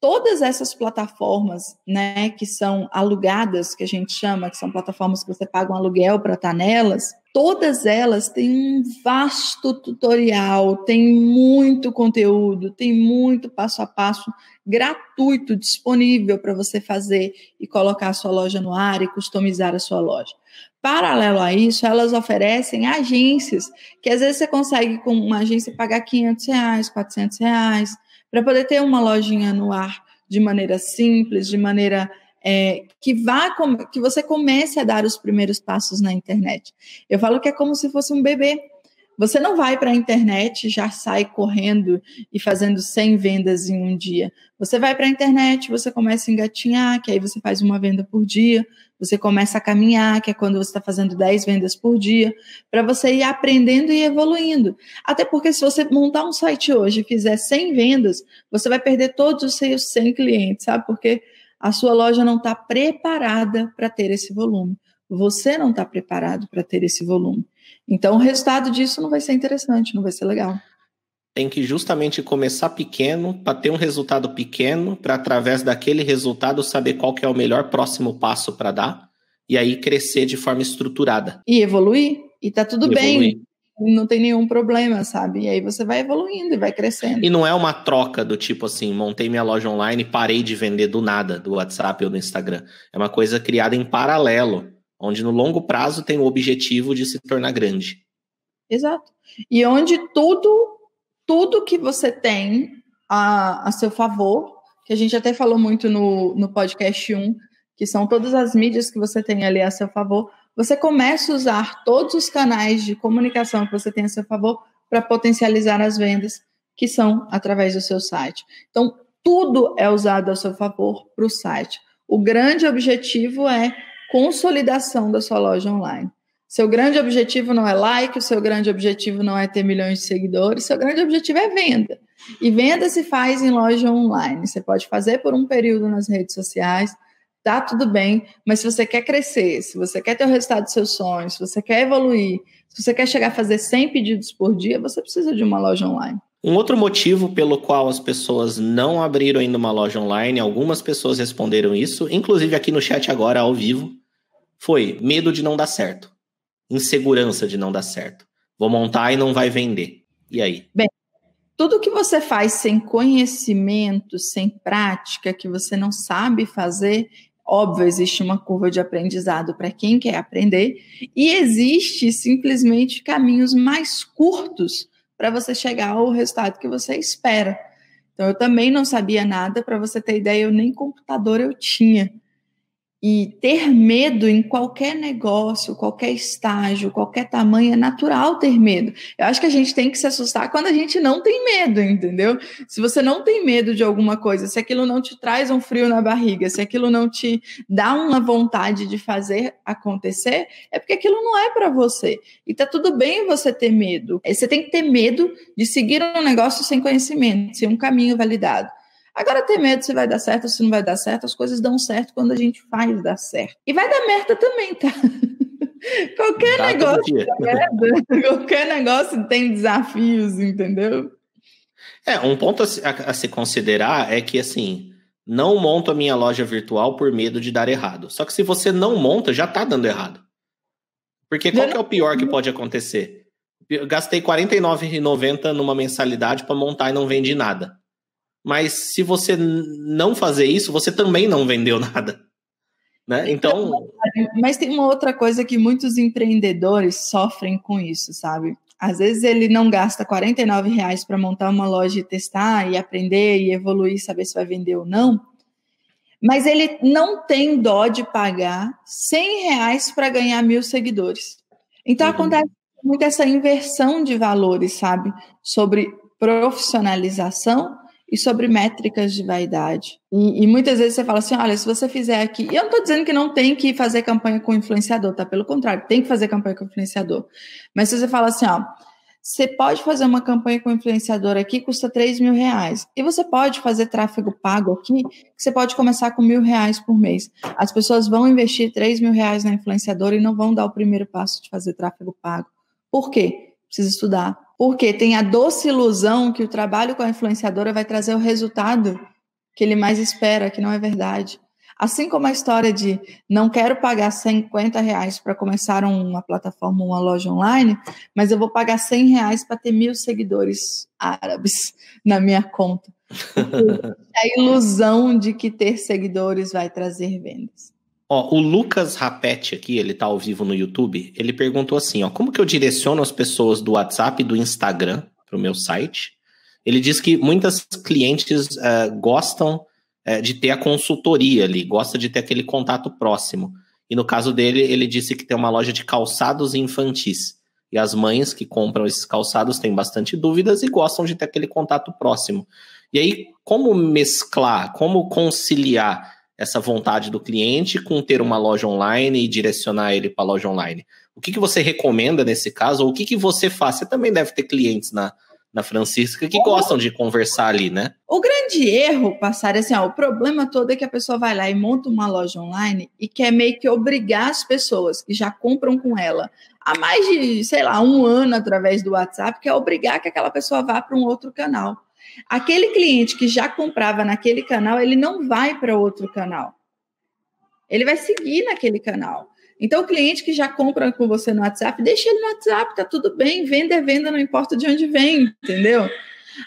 Todas essas plataformas, né, que são alugadas, que a gente chama, que são plataformas que você paga um aluguel para estar nelas, todas elas têm um vasto tutorial, tem muito conteúdo, tem muito passo a passo gratuito, disponível para você fazer e colocar a sua loja no ar e customizar a sua loja. Paralelo a isso, elas oferecem agências, que às vezes você consegue com uma agência pagar quinhentos reais, quatrocentos reais, para poder ter uma lojinha no ar de maneira simples, de maneira é, que, vá com, que você comece a dar os primeiros passos na internet. Eu falo que é como se fosse um bebê. Você não vai para a internet, já sai correndo e fazendo cem vendas em um dia. Você vai para a internet, você começa a engatinhar, que aí você faz uma venda por dia, você começa a caminhar, que é quando você está fazendo dez vendas por dia, para você ir aprendendo e evoluindo. Até porque se você montar um site hoje e fizer cem vendas, você vai perder todos os seus cem clientes, sabe? Porque a sua loja não está preparada para ter esse volume. Você não está preparado para ter esse volume. Então, o resultado disso não vai ser interessante, não vai ser legal. Tem que justamente começar pequeno para ter um resultado pequeno, para através daquele resultado saber qual que é o melhor próximo passo para dar e aí crescer de forma estruturada. E evoluir, e tá tudo bem, não tem nenhum problema, sabe? E aí você vai evoluindo e vai crescendo. E não é uma troca do tipo assim, montei minha loja online e parei de vender do nada, do WhatsApp ou do Instagram. É uma coisa criada em paralelo, onde no longo prazo tem o objetivo de se tornar grande. Exato. E onde tudo, tudo que você tem a, a seu favor, que a gente até falou muito no, no podcast um, que são todas as mídias que você tem ali a seu favor, você começa a usar todos os canais de comunicação que você tem a seu favor para potencializar as vendas, que são através do seu site. Então, tudo é usado a seu favor para o site. O grande objetivo é consolidação da sua loja online. Seu grande objetivo não é like, o seu grande objetivo não é ter milhões de seguidores, seu grande objetivo é venda. E venda se faz em loja online. Você pode fazer por um período nas redes sociais, tá tudo bem, mas se você quer crescer, se você quer ter o resultado dos seus sonhos, se você quer evoluir, se você quer chegar a fazer cem pedidos por dia, você precisa de uma loja online. Um outro motivo pelo qual as pessoas não abriram ainda uma loja online, algumas pessoas responderam isso, inclusive aqui no chat agora, ao vivo, foi medo de não dar certo. insegurança de não dar certo. Vou montar e não vai vender. E aí? Bem, tudo que você faz sem conhecimento, sem prática, que você não sabe fazer, óbvio, existe uma curva de aprendizado para quem quer aprender e existe simplesmente caminhos mais curtos para você chegar ao resultado que você espera. Então, eu também não sabia nada, para você ter ideia, eu nem computador eu tinha. E ter medo em qualquer negócio, qualquer estágio, qualquer tamanho, é natural ter medo. Eu acho que a gente tem que se assustar quando a gente não tem medo, entendeu? Se você não tem medo de alguma coisa, se aquilo não te traz um frio na barriga, se aquilo não te dá uma vontade de fazer acontecer, é porque aquilo não é para você. E tá tudo bem você ter medo. Você tem que ter medo de seguir um negócio sem conhecimento, sem um caminho validado. Agora, ter medo se vai dar certo ou se não vai dar certo, as coisas dão certo quando a gente faz dar certo. E vai dar merda também, tá? Qualquer dá negócio dá merda, qualquer negócio tem desafios, entendeu? É, um ponto a, a, a se considerar é que, assim, não monto a minha loja virtual por medo de dar errado. Só que se você não monta, já tá dando errado. Porque qual que é o pior que pode acontecer? Eu gastei quarenta e nove reais e noventa centavos numa mensalidade para montar e não vendi nada. Mas se você não fazer isso, você também não vendeu nada, né? Então... Mas tem uma outra coisa que muitos empreendedores sofrem com isso, sabe? Às vezes ele não gasta quarenta e nove reais para montar uma loja e testar, e aprender, e evoluir, saber se vai vender ou não. Mas ele não tem dó de pagar cem reais para ganhar mil seguidores. Então, uhum. acontece muito essa inversão de valores, sabe? Sobre profissionalização e sobre métricas de vaidade. E, e muitas vezes você fala assim, olha, se você fizer aqui... E eu não estou dizendo que não tem que fazer campanha com influenciador, tá? Pelo contrário, tem que fazer campanha com influenciador. Mas se você fala assim, ó, você pode fazer uma campanha com influenciador aqui, custa três mil reais. E você pode fazer tráfego pago aqui, que você pode começar com mil reais por mês. As pessoas vão investir três mil reais na influenciadora e não vão dar o primeiro passo de fazer tráfego pago. Por quê? Precisa estudar. Porque tem a doce ilusão que o trabalho com a influenciadora vai trazer o resultado que ele mais espera, que não é verdade. Assim como a história de não quero pagar cinquenta reais para começar uma plataforma, uma loja online, mas eu vou pagar cem reais para ter mil seguidores árabes na minha conta. A ilusão de que ter seguidores vai trazer vendas. Ó, o Lucas Rapetti aqui, ele tá ao vivo no YouTube, ele perguntou assim, ó, como que eu direciono as pessoas do WhatsApp e do Instagram para o meu site? Ele diz que muitas clientes uh, gostam uh, de ter a consultoria ali, gosta de ter aquele contato próximo. E no caso dele, ele disse que tem uma loja de calçados infantis. E as mães que compram esses calçados têm bastante dúvidas e gostam de ter aquele contato próximo. E aí, como mesclar, como conciliar essa vontade do cliente com ter uma loja online e direcionar ele para a loja online? O que, que você recomenda nesse caso? Ou o que, que você faz? Você também deve ter clientes na, na Francisca que gostam de conversar ali, né? O grande erro, Passari, assim, ó, o problema todo é que a pessoa vai lá e monta uma loja online e quer meio que obrigar as pessoas que já compram com ela há mais de, sei lá, um ano através do WhatsApp, quer obrigar que aquela pessoa vá para um outro canal. Aquele cliente que já comprava naquele canal, ele não vai para outro canal. Ele vai seguir naquele canal. Então, o cliente que já compra com você no WhatsApp, deixa ele no WhatsApp, tá tudo bem, venda é venda, não importa de onde vem, entendeu?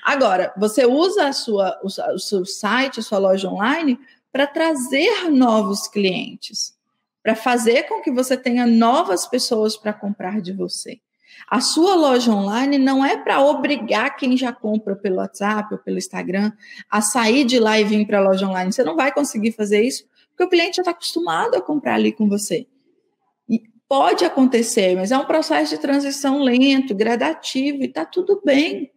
Agora, você usa a sua, o seu site, a sua loja online, para trazer novos clientes, para fazer com que você tenha novas pessoas para comprar de você. A sua loja online não é para obrigar quem já compra pelo WhatsApp ou pelo Instagram a sair de lá e vir para a loja online. Você não vai conseguir fazer isso porque o cliente já está acostumado a comprar ali com você. E pode acontecer, mas é um processo de transição lento, gradativo e está tudo bem.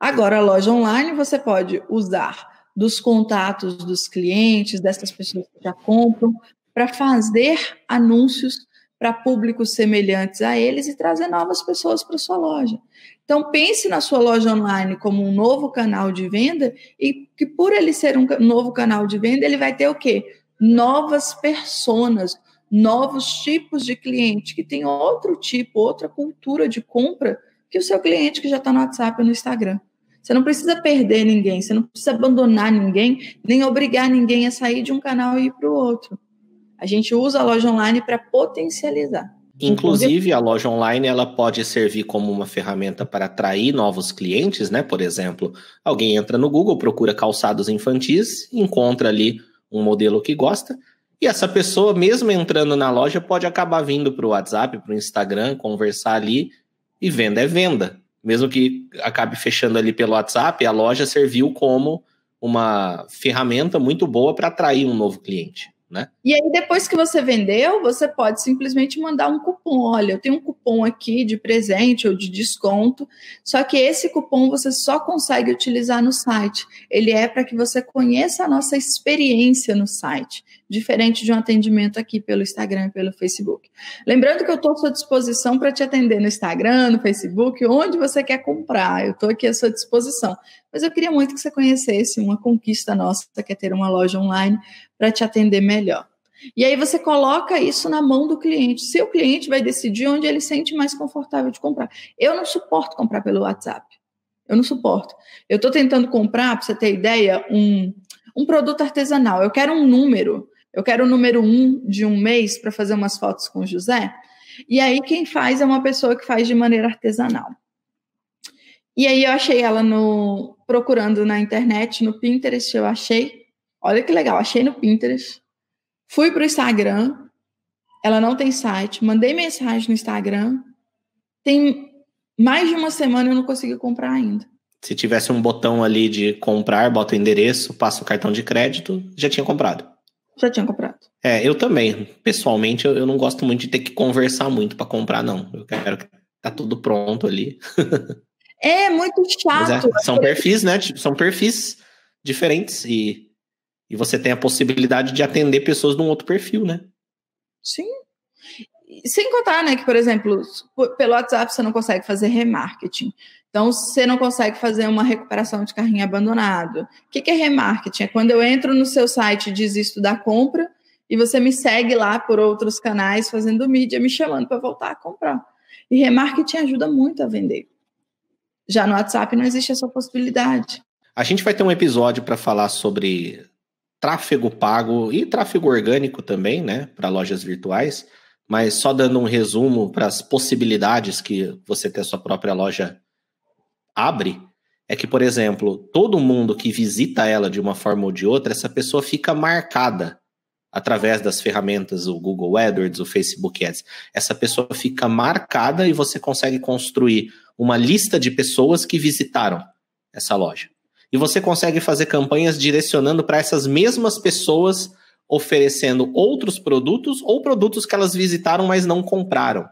Agora, a loja online você pode usar dos contatos dos clientes, dessas pessoas que já compram, para fazer anúncios para públicos semelhantes a eles e trazer novas pessoas para sua loja. Então, pense na sua loja online como um novo canal de venda e que, por ele ser um novo canal de venda, ele vai ter o quê? Novas personas, novos tipos de cliente que tem outro tipo, outra cultura de compra que o seu cliente que já está no WhatsApp e no Instagram. Você não precisa perder ninguém, você não precisa abandonar ninguém, nem obrigar ninguém a sair de um canal e ir para o outro. A gente usa a loja online para potencializar. Inclusive, a loja online ela pode servir como uma ferramenta para atrair novos clientes, né? Por exemplo, alguém entra no Google, procura calçados infantis, encontra ali um modelo que gosta, e essa pessoa, mesmo entrando na loja, pode acabar vindo para o WhatsApp, para o Instagram, conversar ali, e venda é venda. Mesmo que acabe fechando ali pelo WhatsApp, a loja serviu como uma ferramenta muito boa para atrair um novo cliente. Né? E aí depois que você vendeu, você pode simplesmente mandar um cupom. Olha, eu tenho um cupom aqui de presente ou de desconto, só que esse cupom você só consegue utilizar no site. Ele é para que você conheça a nossa experiência no site, diferente de um atendimento aqui pelo Instagram e pelo Facebook. Lembrando que eu estou à sua disposição para te atender no Instagram, no Facebook, onde você quer comprar, eu estou aqui à sua disposição. Mas eu queria muito que você conhecesse uma conquista nossa, que é ter uma loja online para te atender melhor. E aí você coloca isso na mão do cliente. Seu cliente vai decidir onde ele sente mais confortável de comprar. Eu não suporto comprar pelo WhatsApp. Eu não suporto. Eu estou tentando comprar, para você ter ideia, um, um produto artesanal. Eu quero um número. Eu quero o número um de um mês para fazer umas fotos com o José. E aí quem faz é uma pessoa que faz de maneira artesanal. E aí eu achei ela no, procurando na internet, no Pinterest, eu achei. Olha que legal, achei no Pinterest. Fui para o Instagram, ela não tem site, mandei mensagem no Instagram. Tem mais de uma semana eu não consegui comprar ainda. Se tivesse um botão ali de comprar, bota o endereço, passa o cartão de crédito, já tinha comprado. Já tinha comprado. É, eu também. Pessoalmente, eu, eu não gosto muito de ter que conversar muito para comprar, não. Eu quero que tá tudo pronto ali. É muito chato. É, são perfis, né? São perfis diferentes e, e você tem a possibilidade de atender pessoas de um outro perfil, né? Sim. Sem contar, né, que, por exemplo, pelo WhatsApp você não consegue fazer remarketing. Então, você não consegue fazer uma recuperação de carrinho abandonado. O que é remarketing? É quando eu entro no seu site e desisto da compra e você me segue lá por outros canais fazendo mídia, me chamando para voltar a comprar. E remarketing ajuda muito a vender. Já no WhatsApp não existe essa possibilidade. A gente vai ter um episódio para falar sobre tráfego pago e tráfego orgânico também, né, para lojas virtuais, mas só dando um resumo para as possibilidades que você ter a sua própria loja abre, é que, por exemplo, todo mundo que visita ela de uma forma ou de outra, essa pessoa fica marcada através das ferramentas, o Google AdWords, o Facebook Ads. Essa pessoa fica marcada e você consegue construir uma lista de pessoas que visitaram essa loja. E você consegue fazer campanhas direcionando para essas mesmas pessoas, oferecendo outros produtos ou produtos que elas visitaram, mas não compraram.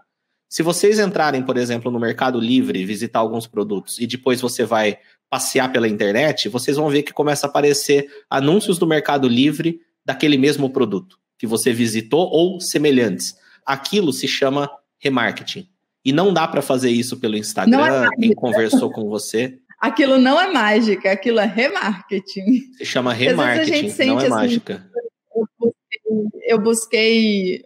Se vocês entrarem, por exemplo, no Mercado Livre, visitar alguns produtos e depois você vai passear pela internet, vocês vão ver que começa a aparecer anúncios do Mercado Livre daquele mesmo produto que você visitou ou semelhantes. Aquilo se chama remarketing. E não dá para fazer isso pelo Instagram, quem conversou com você. Aquilo não é mágica, aquilo é remarketing. Se chama remarketing, não é mágica. Eu busquei...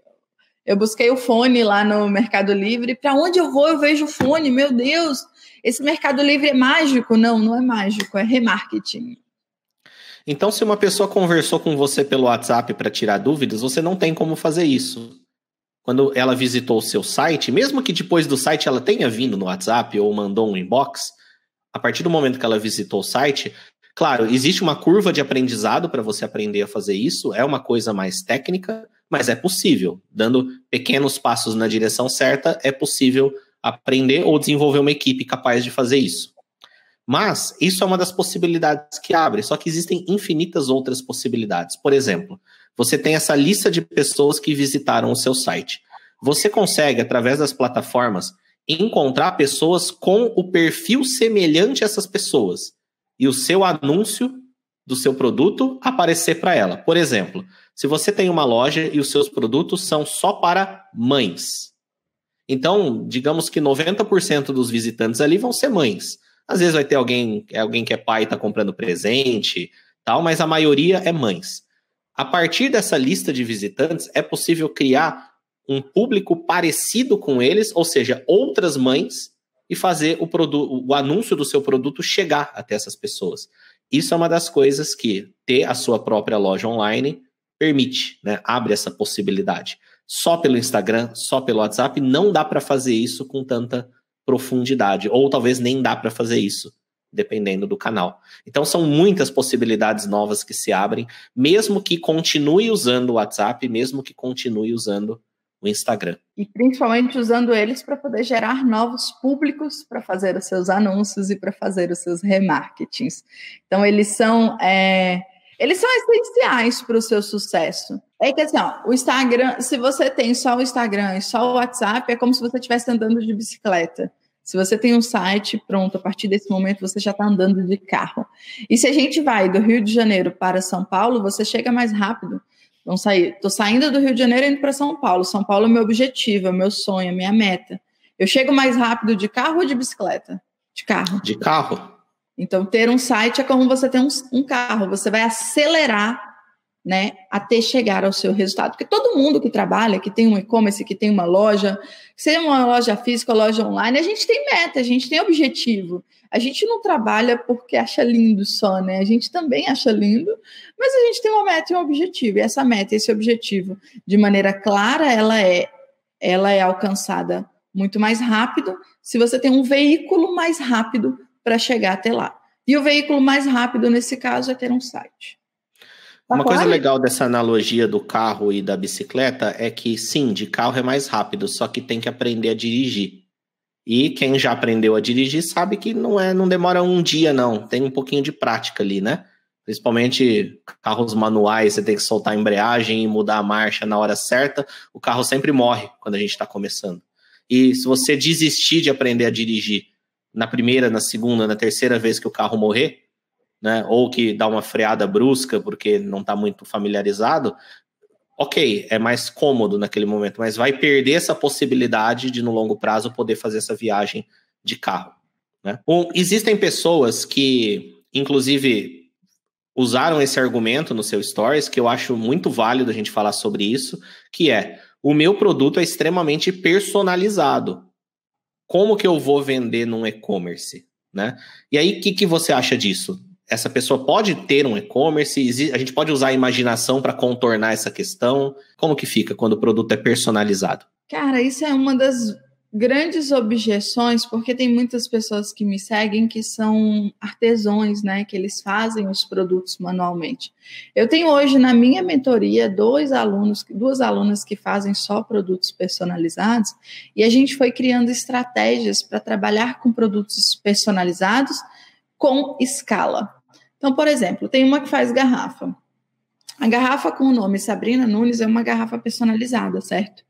Eu busquei o fone lá no Mercado Livre. Para onde eu vou, eu vejo o fone. Meu Deus, esse Mercado Livre é mágico? Não, não é mágico, é remarketing. Então, se uma pessoa conversou com você pelo WhatsApp para tirar dúvidas, você não tem como fazer isso. Quando ela visitou o seu site, mesmo que depois do site ela tenha vindo no WhatsApp ou mandou um inbox, a partir do momento que ela visitou o site, claro, existe uma curva de aprendizado para você aprender a fazer isso, é uma coisa mais técnica, mas é possível. Dando pequenos passos na direção certa, é possível aprender ou desenvolver uma equipe capaz de fazer isso. Mas isso é uma das possibilidades que abre, só que existem infinitas outras possibilidades. Por exemplo, você tem essa lista de pessoas que visitaram o seu site. Você consegue, através das plataformas, encontrar pessoas com o perfil semelhante a essas pessoas e o seu anúncio do seu produto aparecer para ela. Por exemplo, se você tem uma loja e os seus produtos são só para mães, então, digamos que noventa por cento dos visitantes ali vão ser mães. Às vezes vai ter alguém, alguém que é pai e está comprando presente, tal, mas a maioria é mães. A partir dessa lista de visitantes, é possível criar um público parecido com eles, ou seja, outras mães, e fazer o, o anúncio do seu produto chegar até essas pessoas. Isso é uma das coisas que ter a sua própria loja online permite, né? Abre essa possibilidade. só pelo Instagram, só pelo WhatsApp, não dá para fazer isso com tanta profundidade, ou talvez nem dá para fazer isso, dependendo do canal. Então são muitas possibilidades novas que se abrem, mesmo que continue usando o WhatsApp, mesmo que continue usando o Instagram. E principalmente usando eles para poder gerar novos públicos, para fazer os seus anúncios e para fazer os seus remarketings. Então eles são... É... Eles são essenciais para o seu sucesso. É que assim, ó, o Instagram, se você tem só o Instagram e só o WhatsApp, é como se você estivesse andando de bicicleta. Se você tem um site, pronto, a partir desse momento você já está andando de carro. E se a gente vai do Rio de Janeiro para São Paulo, você chega mais rápido. Vamos sair. Estou saindo do Rio de Janeiro e indo para São Paulo. São Paulo é meu objetivo, é meu sonho, é minha meta. Eu chego mais rápido de carro ou de bicicleta? De carro. De carro. Então, ter um site é como você ter um, um carro. Você vai acelerar, né, até chegar ao seu resultado. Porque todo mundo que trabalha, que tem um e-commerce, que tem uma loja, seja uma loja física ou loja online, a gente tem meta, a gente tem objetivo. A gente não trabalha porque acha lindo só, né? A gente também acha lindo, mas a gente tem uma meta e um objetivo. E essa meta, esse objetivo, de maneira clara, ela é, ela é alcançada muito mais rápido se você tem um veículo mais rápido para chegar até lá. E o veículo mais rápido, nesse caso, é ter um site. Tá Uma claro? coisa legal dessa analogia do carro e da bicicleta é que, sim, de carro é mais rápido, só que tem que aprender a dirigir. E quem já aprendeu a dirigir sabe que não, é, não demora um dia, não. Tem um pouquinho de prática ali, né? Principalmente carros manuais, você tem que soltar a embreagem e mudar a marcha na hora certa. O carro sempre morre quando a gente está começando. E se você desistir de aprender a dirigir na primeira, na segunda, na terceira vez que o carro morrer, né, ou que dá uma freada brusca porque não está muito familiarizado, ok, é mais cômodo naquele momento, mas vai perder essa possibilidade de, no longo prazo, poder fazer essa viagem de carro, né? Um, existem pessoas que, inclusive, usaram esse argumento no seu Stories, que eu acho muito válido a gente falar sobre isso, que é, o meu produto é extremamente personalizado. Como que eu vou vender num e-commerce, né? E aí, o que, que você acha disso? Essa pessoa pode ter um e-commerce? A gente pode usar a imaginação para contornar essa questão? Como que fica quando o produto é personalizado? Cara, isso é uma das grandes objeções, porque tem muitas pessoas que me seguem que são artesões, né? Que eles fazem os produtos manualmente. Eu tenho hoje na minha mentoria dois alunos, duas alunas que fazem só produtos personalizados, e a gente foi criando estratégias para trabalhar com produtos personalizados com escala. Então, por exemplo, tem uma que faz garrafa. A garrafa com o nome Sabrina Nunes é uma garrafa personalizada, certo?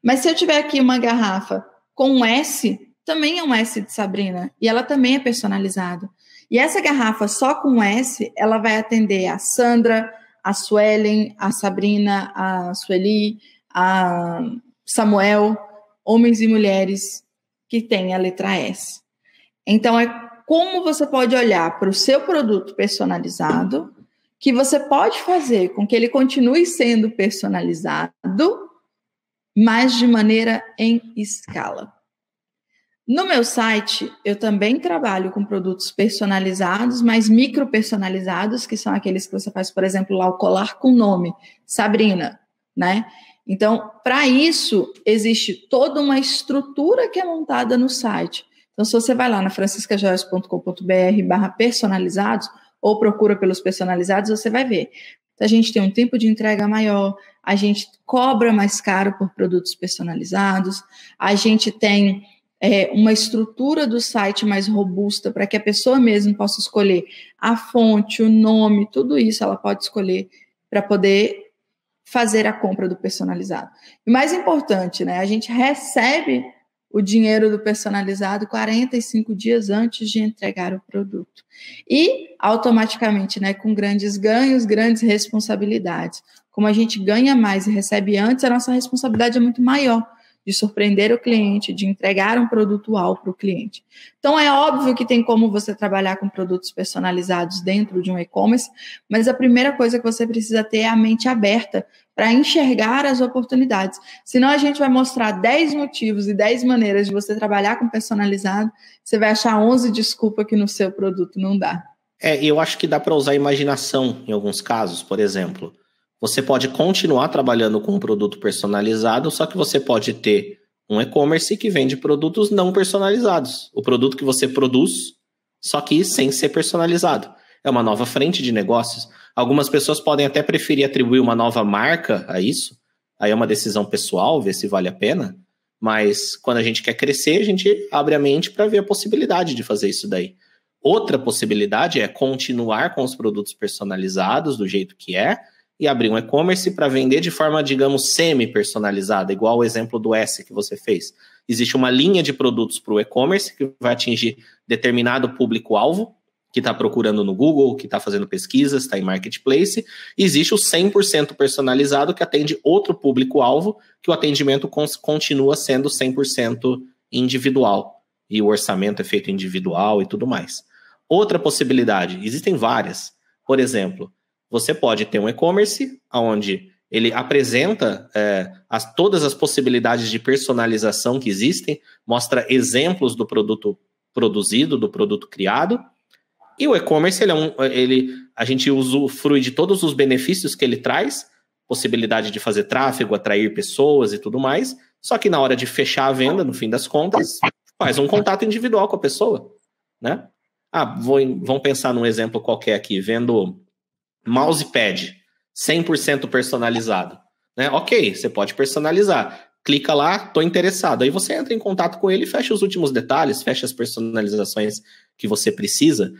Mas se eu tiver aqui uma garrafa com um S, também é um S de Sabrina, e ela também é personalizada. E essa garrafa só com um S, ela vai atender a Sandra, a Suelen, a Sabrina, a Sueli, a Samuel, homens e mulheres que têm a letra S. Então, é como você pode olhar para o seu produto personalizado, que você pode fazer com que ele continue sendo personalizado, mas de maneira em escala. No meu site, eu também trabalho com produtos personalizados, mas micro-personalizados, que são aqueles que você faz, por exemplo, lá o colar com nome, Sabrina, né? Então, para isso, existe toda uma estrutura que é montada no site. Então, se você vai lá na franciscajoias ponto com ponto br barra personalizados, ou procura pelos personalizados, você vai ver. A gente tem um tempo de entrega maior, a gente cobra mais caro por produtos personalizados, a gente tem é, uma estrutura do site mais robusta para que a pessoa mesmo possa escolher a fonte, o nome, tudo isso ela pode escolher para poder fazer a compra do personalizado. E mais importante, né, a gente recebe o dinheiro do personalizado quarenta e cinco dias antes de entregar o produto. E, automaticamente, né, com grandes ganhos, grandes responsabilidades. Como a gente ganha mais e recebe antes, a nossa responsabilidade é muito maior de surpreender o cliente, de entregar um produto-alvo para o cliente. Então, é óbvio que tem como você trabalhar com produtos personalizados dentro de um e-commerce, mas a primeira coisa que você precisa ter é a mente aberta para enxergar as oportunidades. Senão a gente vai mostrar dez motivos e dez maneiras de você trabalhar com personalizado, você vai achar onze desculpas que no seu produto não dá. É, eu acho que dá para usar imaginação em alguns casos, por exemplo. Você pode continuar trabalhando com um produto personalizado, só que você pode ter um e-commerce que vende produtos não personalizados. O produto que você produz, só que sem ser personalizado. É uma nova frente de negócios. Algumas pessoas podem até preferir atribuir uma nova marca a isso. Aí é uma decisão pessoal, ver se vale a pena. Mas quando a gente quer crescer, a gente abre a mente para ver a possibilidade de fazer isso daí. Outra possibilidade é continuar com os produtos personalizados do jeito que é e abrir um e-commerce para vender de forma, digamos, semi-personalizada, igual o exemplo do S que você fez. Existe uma linha de produtos para o e-commerce que vai atingir determinado público-alvo, que está procurando no Google, que está fazendo pesquisas, está em marketplace. Existe o cem por cento personalizado que atende outro público-alvo, que o atendimento continua sendo cem por cento individual. E o orçamento é feito individual e tudo mais. Outra possibilidade, existem várias. Por exemplo, você pode ter um e-commerce onde ele apresenta é, as, todas as possibilidades de personalização que existem, mostra exemplos do produto produzido, do produto criado. E o e-commerce, ele é um, ele, a gente usufrui de todos os benefícios que ele traz, possibilidade de fazer tráfego, atrair pessoas e tudo mais, só que na hora de fechar a venda, no fim das contas, faz um contato individual com a pessoa, né? Ah, vou, vamos pensar num exemplo qualquer aqui, vendo mousepad, cem por cento personalizado, né? Ok, você pode personalizar, clica lá, tô interessado, aí você entra em contato com ele, fecha os últimos detalhes, fecha as personalizações que você precisa.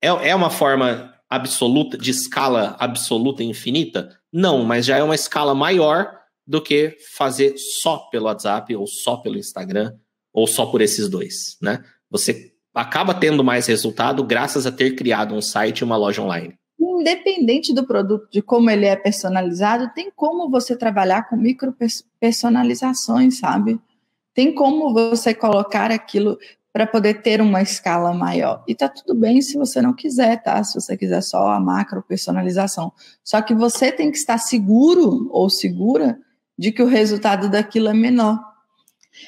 É uma forma absoluta, de escala absoluta e infinita? Não, mas já é uma escala maior do que fazer só pelo WhatsApp, ou só pelo Instagram, ou só por esses dois, né? Você acaba tendo mais resultado graças a ter criado um site e uma loja online. Independente do produto, de como ele é personalizado, tem como você trabalhar com micro personalizações, sabe? Tem como você colocar aquilo para poder ter uma escala maior. E tá tudo bem se você não quiser, tá? Se você quiser só a macro personalização. Só que você tem que estar seguro ou segura de que o resultado daquilo é menor.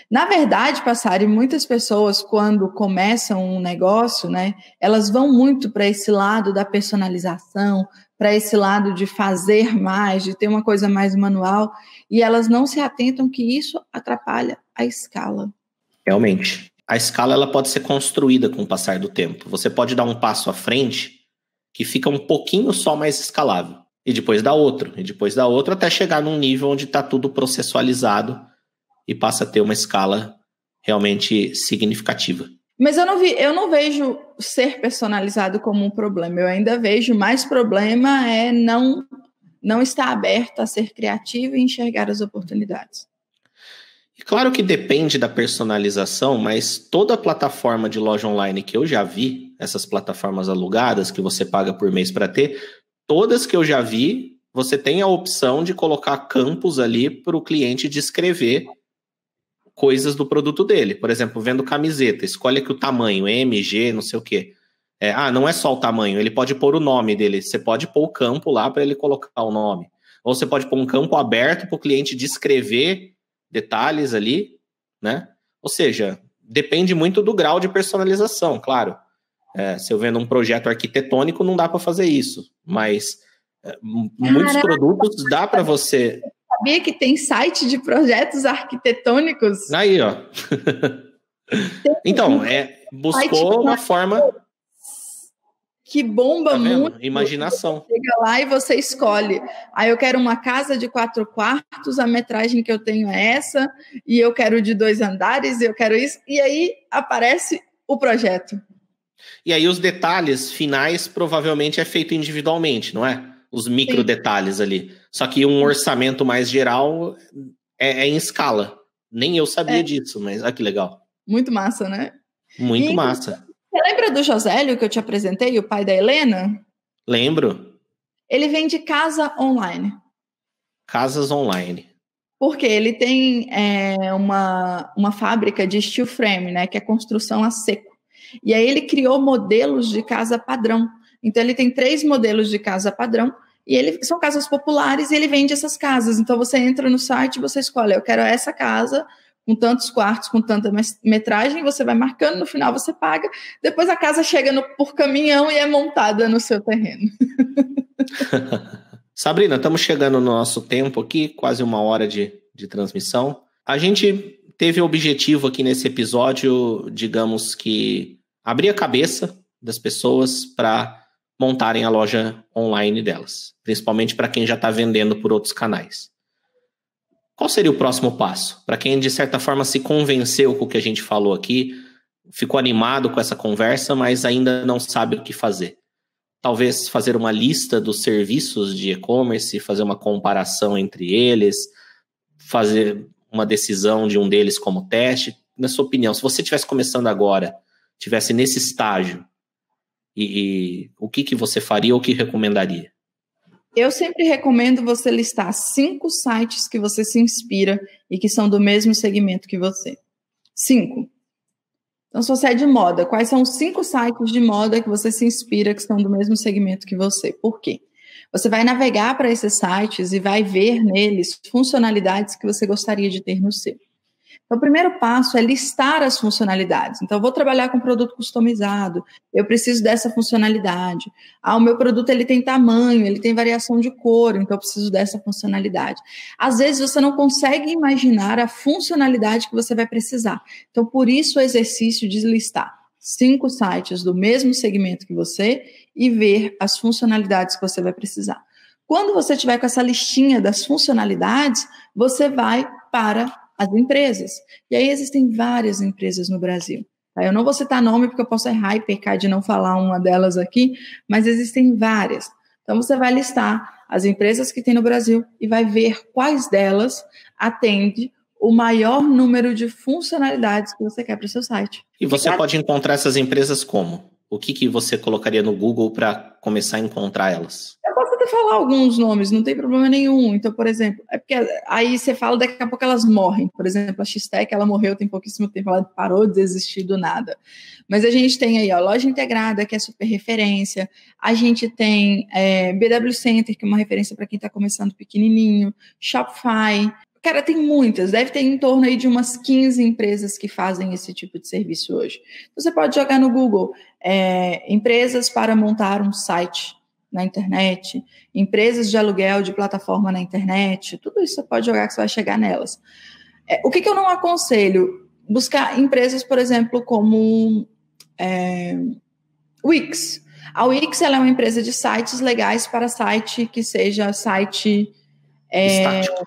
Na verdade, Passari, muitas pessoas quando começam um negócio, né, elas vão muito para esse lado da personalização, para esse lado de fazer mais, de ter uma coisa mais manual, e elas não se atentam que isso atrapalha a escala. Realmente. A escala ela pode ser construída com o passar do tempo. Você pode dar um passo à frente que fica um pouquinho só mais escalável. E depois dá outro, e depois dá outro, até chegar num nível onde está tudo processualizado e passa a ter uma escala realmente significativa. Mas eu não, vi, eu não vejo ser personalizado como um problema. Eu ainda vejo mais problema é não, não estar aberto a ser criativo e enxergar as oportunidades. Claro que depende da personalização, mas toda plataforma de loja online que eu já vi, essas plataformas alugadas que você paga por mês para ter, todas que eu já vi, você tem a opção de colocar campos ali para o cliente descrever coisas do produto dele. Por exemplo, vendo camiseta, escolhe aqui o tamanho, M G, não sei o quê. É, ah, não é só o tamanho, ele pode pôr o nome dele, você pode pôr o campo lá para ele colocar o nome. Ou você pode pôr um campo aberto para o cliente descrever detalhes ali, né? Ou seja, depende muito do grau de personalização, claro. É, se eu vendo um projeto arquitetônico, não dá para fazer isso, mas é, muitos Caraca, produtos dá para você... Sabia que tem site de projetos arquitetônicos? Aí, ó. Então, é, buscou uma forma... Que bomba tá muito. Imaginação. Você chega lá e você escolhe. Aí ah, eu quero uma casa de quatro quartos, a metragem que eu tenho é essa, e eu quero de dois andares, e eu quero isso. E aí aparece o projeto. E aí os detalhes finais provavelmente é feito individualmente, não é? Os micro detalhes ali. Só que um orçamento mais geral é, é em escala. Nem eu sabia é. disso, mas olha ah, que legal. Muito massa, né? Muito e, massa. Você lembra do Josélio que eu te apresentei, o pai da Helena? Lembro. Ele vende casa online. Casas online. Porque ele tem é, uma, uma fábrica de steel frame, né? Que é construção a seco. E aí ele criou modelos de casa padrão. Então ele tem três modelos de casa padrão. E ele, são casas populares e ele vende essas casas. Então você entra no site e você escolhe, eu quero essa casa... com tantos quartos, com tanta metragem, você vai marcando, no final você paga, depois a casa chega no, por caminhão e é montada no seu terreno. Sabrina, estamos chegando no nosso tempo aqui, quase uma hora de, de transmissão. A gente teve o objetivo aqui nesse episódio, digamos que abrir a cabeça das pessoas para montarem a loja online delas, principalmente para quem já está vendendo por outros canais. Qual seria o próximo passo? Para quem, de certa forma, se convenceu com o que a gente falou aqui, ficou animado com essa conversa, mas ainda não sabe o que fazer. Talvez fazer uma lista dos serviços de e-commerce, fazer uma comparação entre eles, fazer uma decisão de um deles como teste. Na sua opinião, se você estivesse começando agora, estivesse nesse estágio, e, e o que, que você faria ou o que recomendaria? Eu sempre recomendo você listar cinco sites que você se inspira e que são do mesmo segmento que você. Cinco. Então, se você é de moda, quais são os cinco sites de moda que você se inspira que são do mesmo segmento que você? Por quê? Você vai navegar para esses sites e vai ver neles funcionalidades que você gostaria de ter no seu. Então, o primeiro passo é listar as funcionalidades. Então, eu vou trabalhar com produto customizado, eu preciso dessa funcionalidade. Ah, o meu produto ele tem tamanho, ele tem variação de cor, então eu preciso dessa funcionalidade. Às vezes, você não consegue imaginar a funcionalidade que você vai precisar. Então, por isso o exercício de listar cinco sites do mesmo segmento que você e ver as funcionalidades que você vai precisar. Quando você tiver com essa listinha das funcionalidades, você vai para as empresas. E aí existem várias empresas no Brasil. Tá? Eu não vou citar nome porque eu posso errar e pecar de não falar uma delas aqui, mas existem várias. Então você vai listar as empresas que tem no Brasil e vai ver quais delas atende o maior número de funcionalidades que você quer para o seu site. E você pode encontrar essas empresas como? O que, que você colocaria no Google para começar a encontrar elas? Eu posso até falar alguns nomes, não tem problema nenhum. Então, por exemplo, é porque aí você fala, daqui a pouco elas morrem. Por exemplo, a X-Tech, ela morreu tem pouquíssimo tempo, ela parou de existir do nada. Mas a gente tem aí, ó, Loja Integrada, que é super referência. A gente tem é, B W Center, que é uma referência para quem está começando pequenininho. Shopify. Cara, tem muitas, deve ter em torno aí de umas quinze empresas que fazem esse tipo de serviço hoje. Você pode jogar no Google, é, empresas para montar um site na internet, empresas de aluguel de plataforma na internet, tudo isso você pode jogar que você vai chegar nelas. É, o que, que eu não aconselho? Buscar empresas, por exemplo, como é, Wix. A Wix ela é uma empresa de sites legais para site que seja site... É, estático.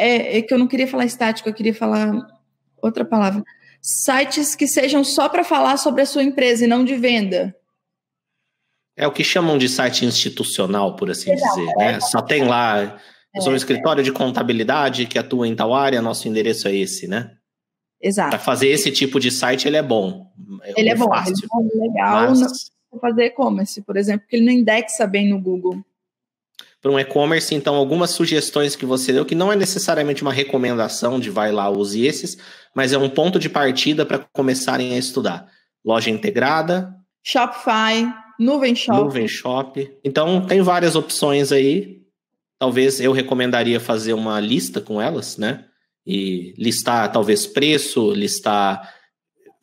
É, é que eu não queria falar estático, eu queria falar outra palavra. Sites que sejam só para falar sobre a sua empresa e não de venda. É o que chamam de site institucional, por assim Exato, dizer. É, né? é. Só tem lá, eu sou um é, escritório é. de contabilidade que atua em tal área, nosso endereço é esse, né? Exato. Para fazer esse tipo de site, ele é bom. Ele é, é bom, fácil, ele é bom, legal. Mas... Não fazer e-commerce, por exemplo, porque ele não indexa bem no Google. Para um e-commerce, então, algumas sugestões que você deu, que não é necessariamente uma recomendação de vai lá, use esses, mas é um ponto de partida para começarem a estudar. Loja Integrada. Shopify, Nuvem Shop. Nuvem Shop. Então, tem várias opções aí. Talvez eu recomendaria fazer uma lista com elas, né? E listar, talvez, preço, listar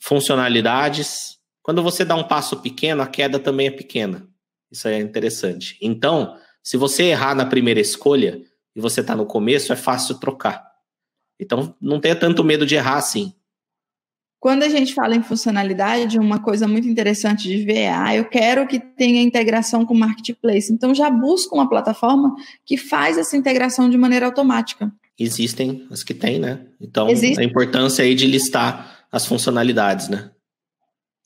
funcionalidades. Quando você dá um passo pequeno, a queda também é pequena. Isso é interessante. Então... Se você errar na primeira escolha e você está no começo, é fácil trocar. Então, não tenha tanto medo de errar assim. Quando a gente fala em funcionalidade, uma coisa muito interessante de ver é, ah, eu quero que tenha integração com o Marketplace. Então, já busca uma plataforma que faz essa integração de maneira automática. Existem as que tem, né? Então, Existe. a importância aí de listar as funcionalidades, né?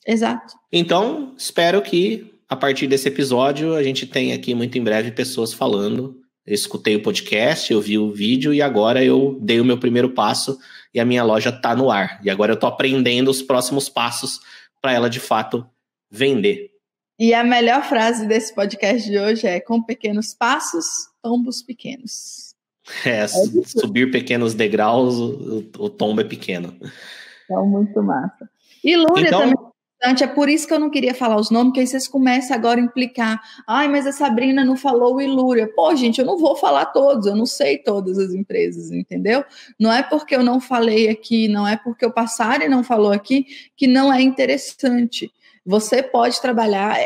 Exato. Então, espero que... A partir desse episódio, a gente tem aqui muito em breve pessoas falando. Eu escutei o podcast, eu vi o vídeo e agora eu dei o meu primeiro passo e a minha loja está no ar. E agora eu estou aprendendo os próximos passos para ela, de fato, vender. E a melhor frase desse podcast de hoje é: com pequenos passos, tombos pequenos. É, é subir pequenos degraus, o, o tombo é pequeno. Então, muito massa. E Lúria então, também... É por isso que eu não queria falar os nomes, que aí vocês começam agora a implicar. Ai, mas a Sabrina não falou o Ilúria. Pô, gente, eu não vou falar todos, eu não sei todas as empresas, entendeu? Não é porque eu não falei aqui, não é porque o Passari não falou aqui, que não é interessante. Você pode trabalhar...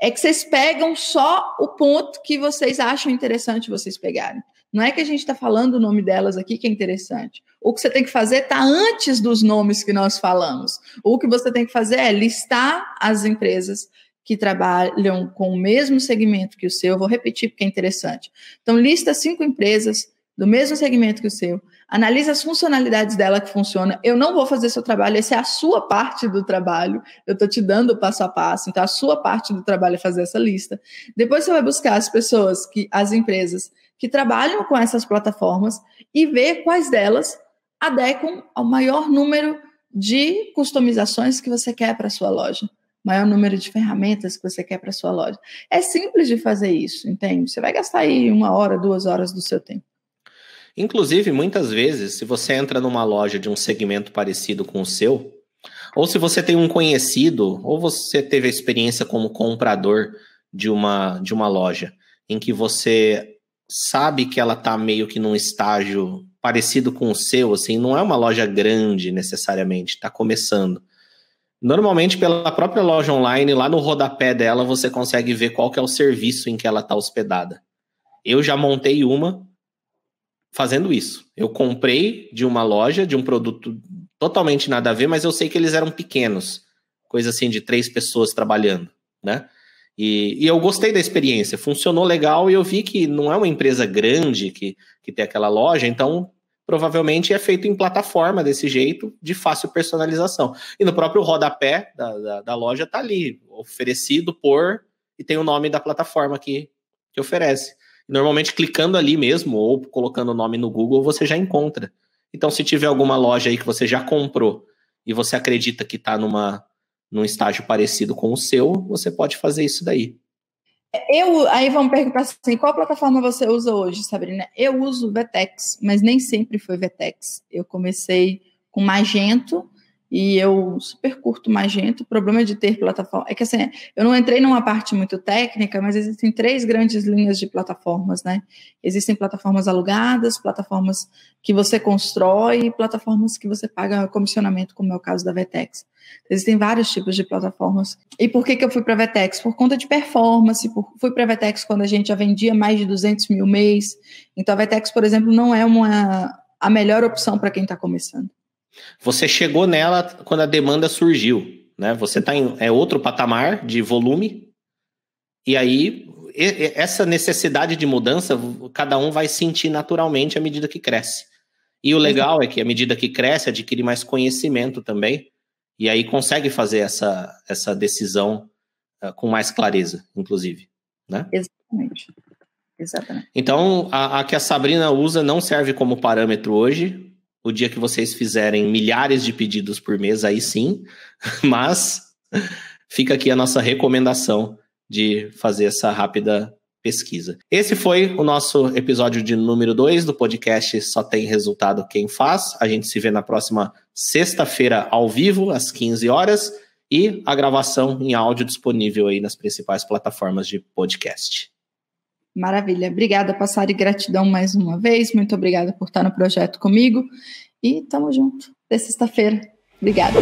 é que vocês pegam só o ponto que vocês acham interessante vocês pegarem. Não é que a gente está falando o nome delas aqui que é interessante. O que você tem que fazer está antes dos nomes que nós falamos. O que você tem que fazer é listar as empresas que trabalham com o mesmo segmento que o seu. Eu vou repetir porque é interessante. Então, lista cinco empresas do mesmo segmento que o seu. Analisa as funcionalidades dela que funciona. Eu não vou fazer seu trabalho, essa é a sua parte do trabalho. Eu estou te dando o passo a passo, então a sua parte do trabalho é fazer essa lista. Depois você vai buscar as pessoas, que, as empresas que trabalham com essas plataformas e ver quais delas adequam ao maior número de customizações que você quer para a sua loja, maior número de ferramentas que você quer para a sua loja. É simples de fazer isso, entende? Você vai gastar aí uma hora, duas horas do seu tempo. Inclusive, muitas vezes, se você entra numa loja de um segmento parecido com o seu, ou se você tem um conhecido, ou você teve a experiência como comprador de uma, de uma loja, em que você sabe que ela está meio que num estágio parecido com o seu, assim, não é uma loja grande necessariamente, está começando. Normalmente, pela própria loja online, lá no rodapé dela, você consegue ver qual que é o serviço em que ela está hospedada. Eu já montei uma fazendo isso. Eu comprei de uma loja, de um produto totalmente nada a ver, mas eu sei que eles eram pequenos, coisa assim de três pessoas trabalhando, né? E, e eu gostei da experiência, funcionou legal e eu vi que não é uma empresa grande que, que tem aquela loja, então provavelmente é feito em plataforma desse jeito, de fácil personalização. E no próprio rodapé da, da, da loja tá ali, oferecido por, e tem o nome da plataforma que, que oferece. Normalmente clicando ali mesmo ou colocando o nome no Google você já encontra. Então se tiver alguma loja aí que você já comprou e você acredita que está numa... num estágio parecido com o seu, você pode fazer isso daí. Eu, aí vamos perguntar assim, qual plataforma você usa hoje, Sabrina? Eu uso V T E X, mas nem sempre foi V T E X. Eu comecei com Magento e eu super curto Magento. O problema de ter plataforma é que assim, eu não entrei numa parte muito técnica, mas existem três grandes linhas de plataformas, né? Existem plataformas alugadas, plataformas que você constrói e plataformas que você paga comissionamento, como é o caso da V T E X. Existem vários tipos de plataformas. E por que, que eu fui para a V T E X? Por conta de performance. Por... Fui para a V T E X quando a gente já vendia mais de duzentos mil mês. Então, a V T E X, por exemplo, não é uma... a melhor opção para quem está começando. Você chegou nela quando a demanda surgiu, né? Você está em é outro patamar de volume. E aí, essa necessidade de mudança, cada um vai sentir naturalmente à medida que cresce. E o legal é que, à medida que cresce, adquire mais conhecimento também. E aí consegue fazer essa, essa decisão uh, com mais clareza, inclusive, né? Exatamente. Exatamente. Então, a, a que a Sabrina usa não serve como parâmetro hoje. O dia que vocês fizerem milhares de pedidos por mês, aí sim. Mas fica aqui a nossa recomendação de fazer essa rápida pesquisa. Esse foi o nosso episódio de número dois do podcast Só Tem Resultado Quem Faz. A gente se vê na próxima sexta-feira ao vivo, às quinze horas, e a gravação em áudio disponível aí nas principais plataformas de podcast. Maravilha. Obrigada, Passari, gratidão mais uma vez. Muito obrigada por estar no projeto comigo. E tamo junto. Até sexta-feira. Obrigada.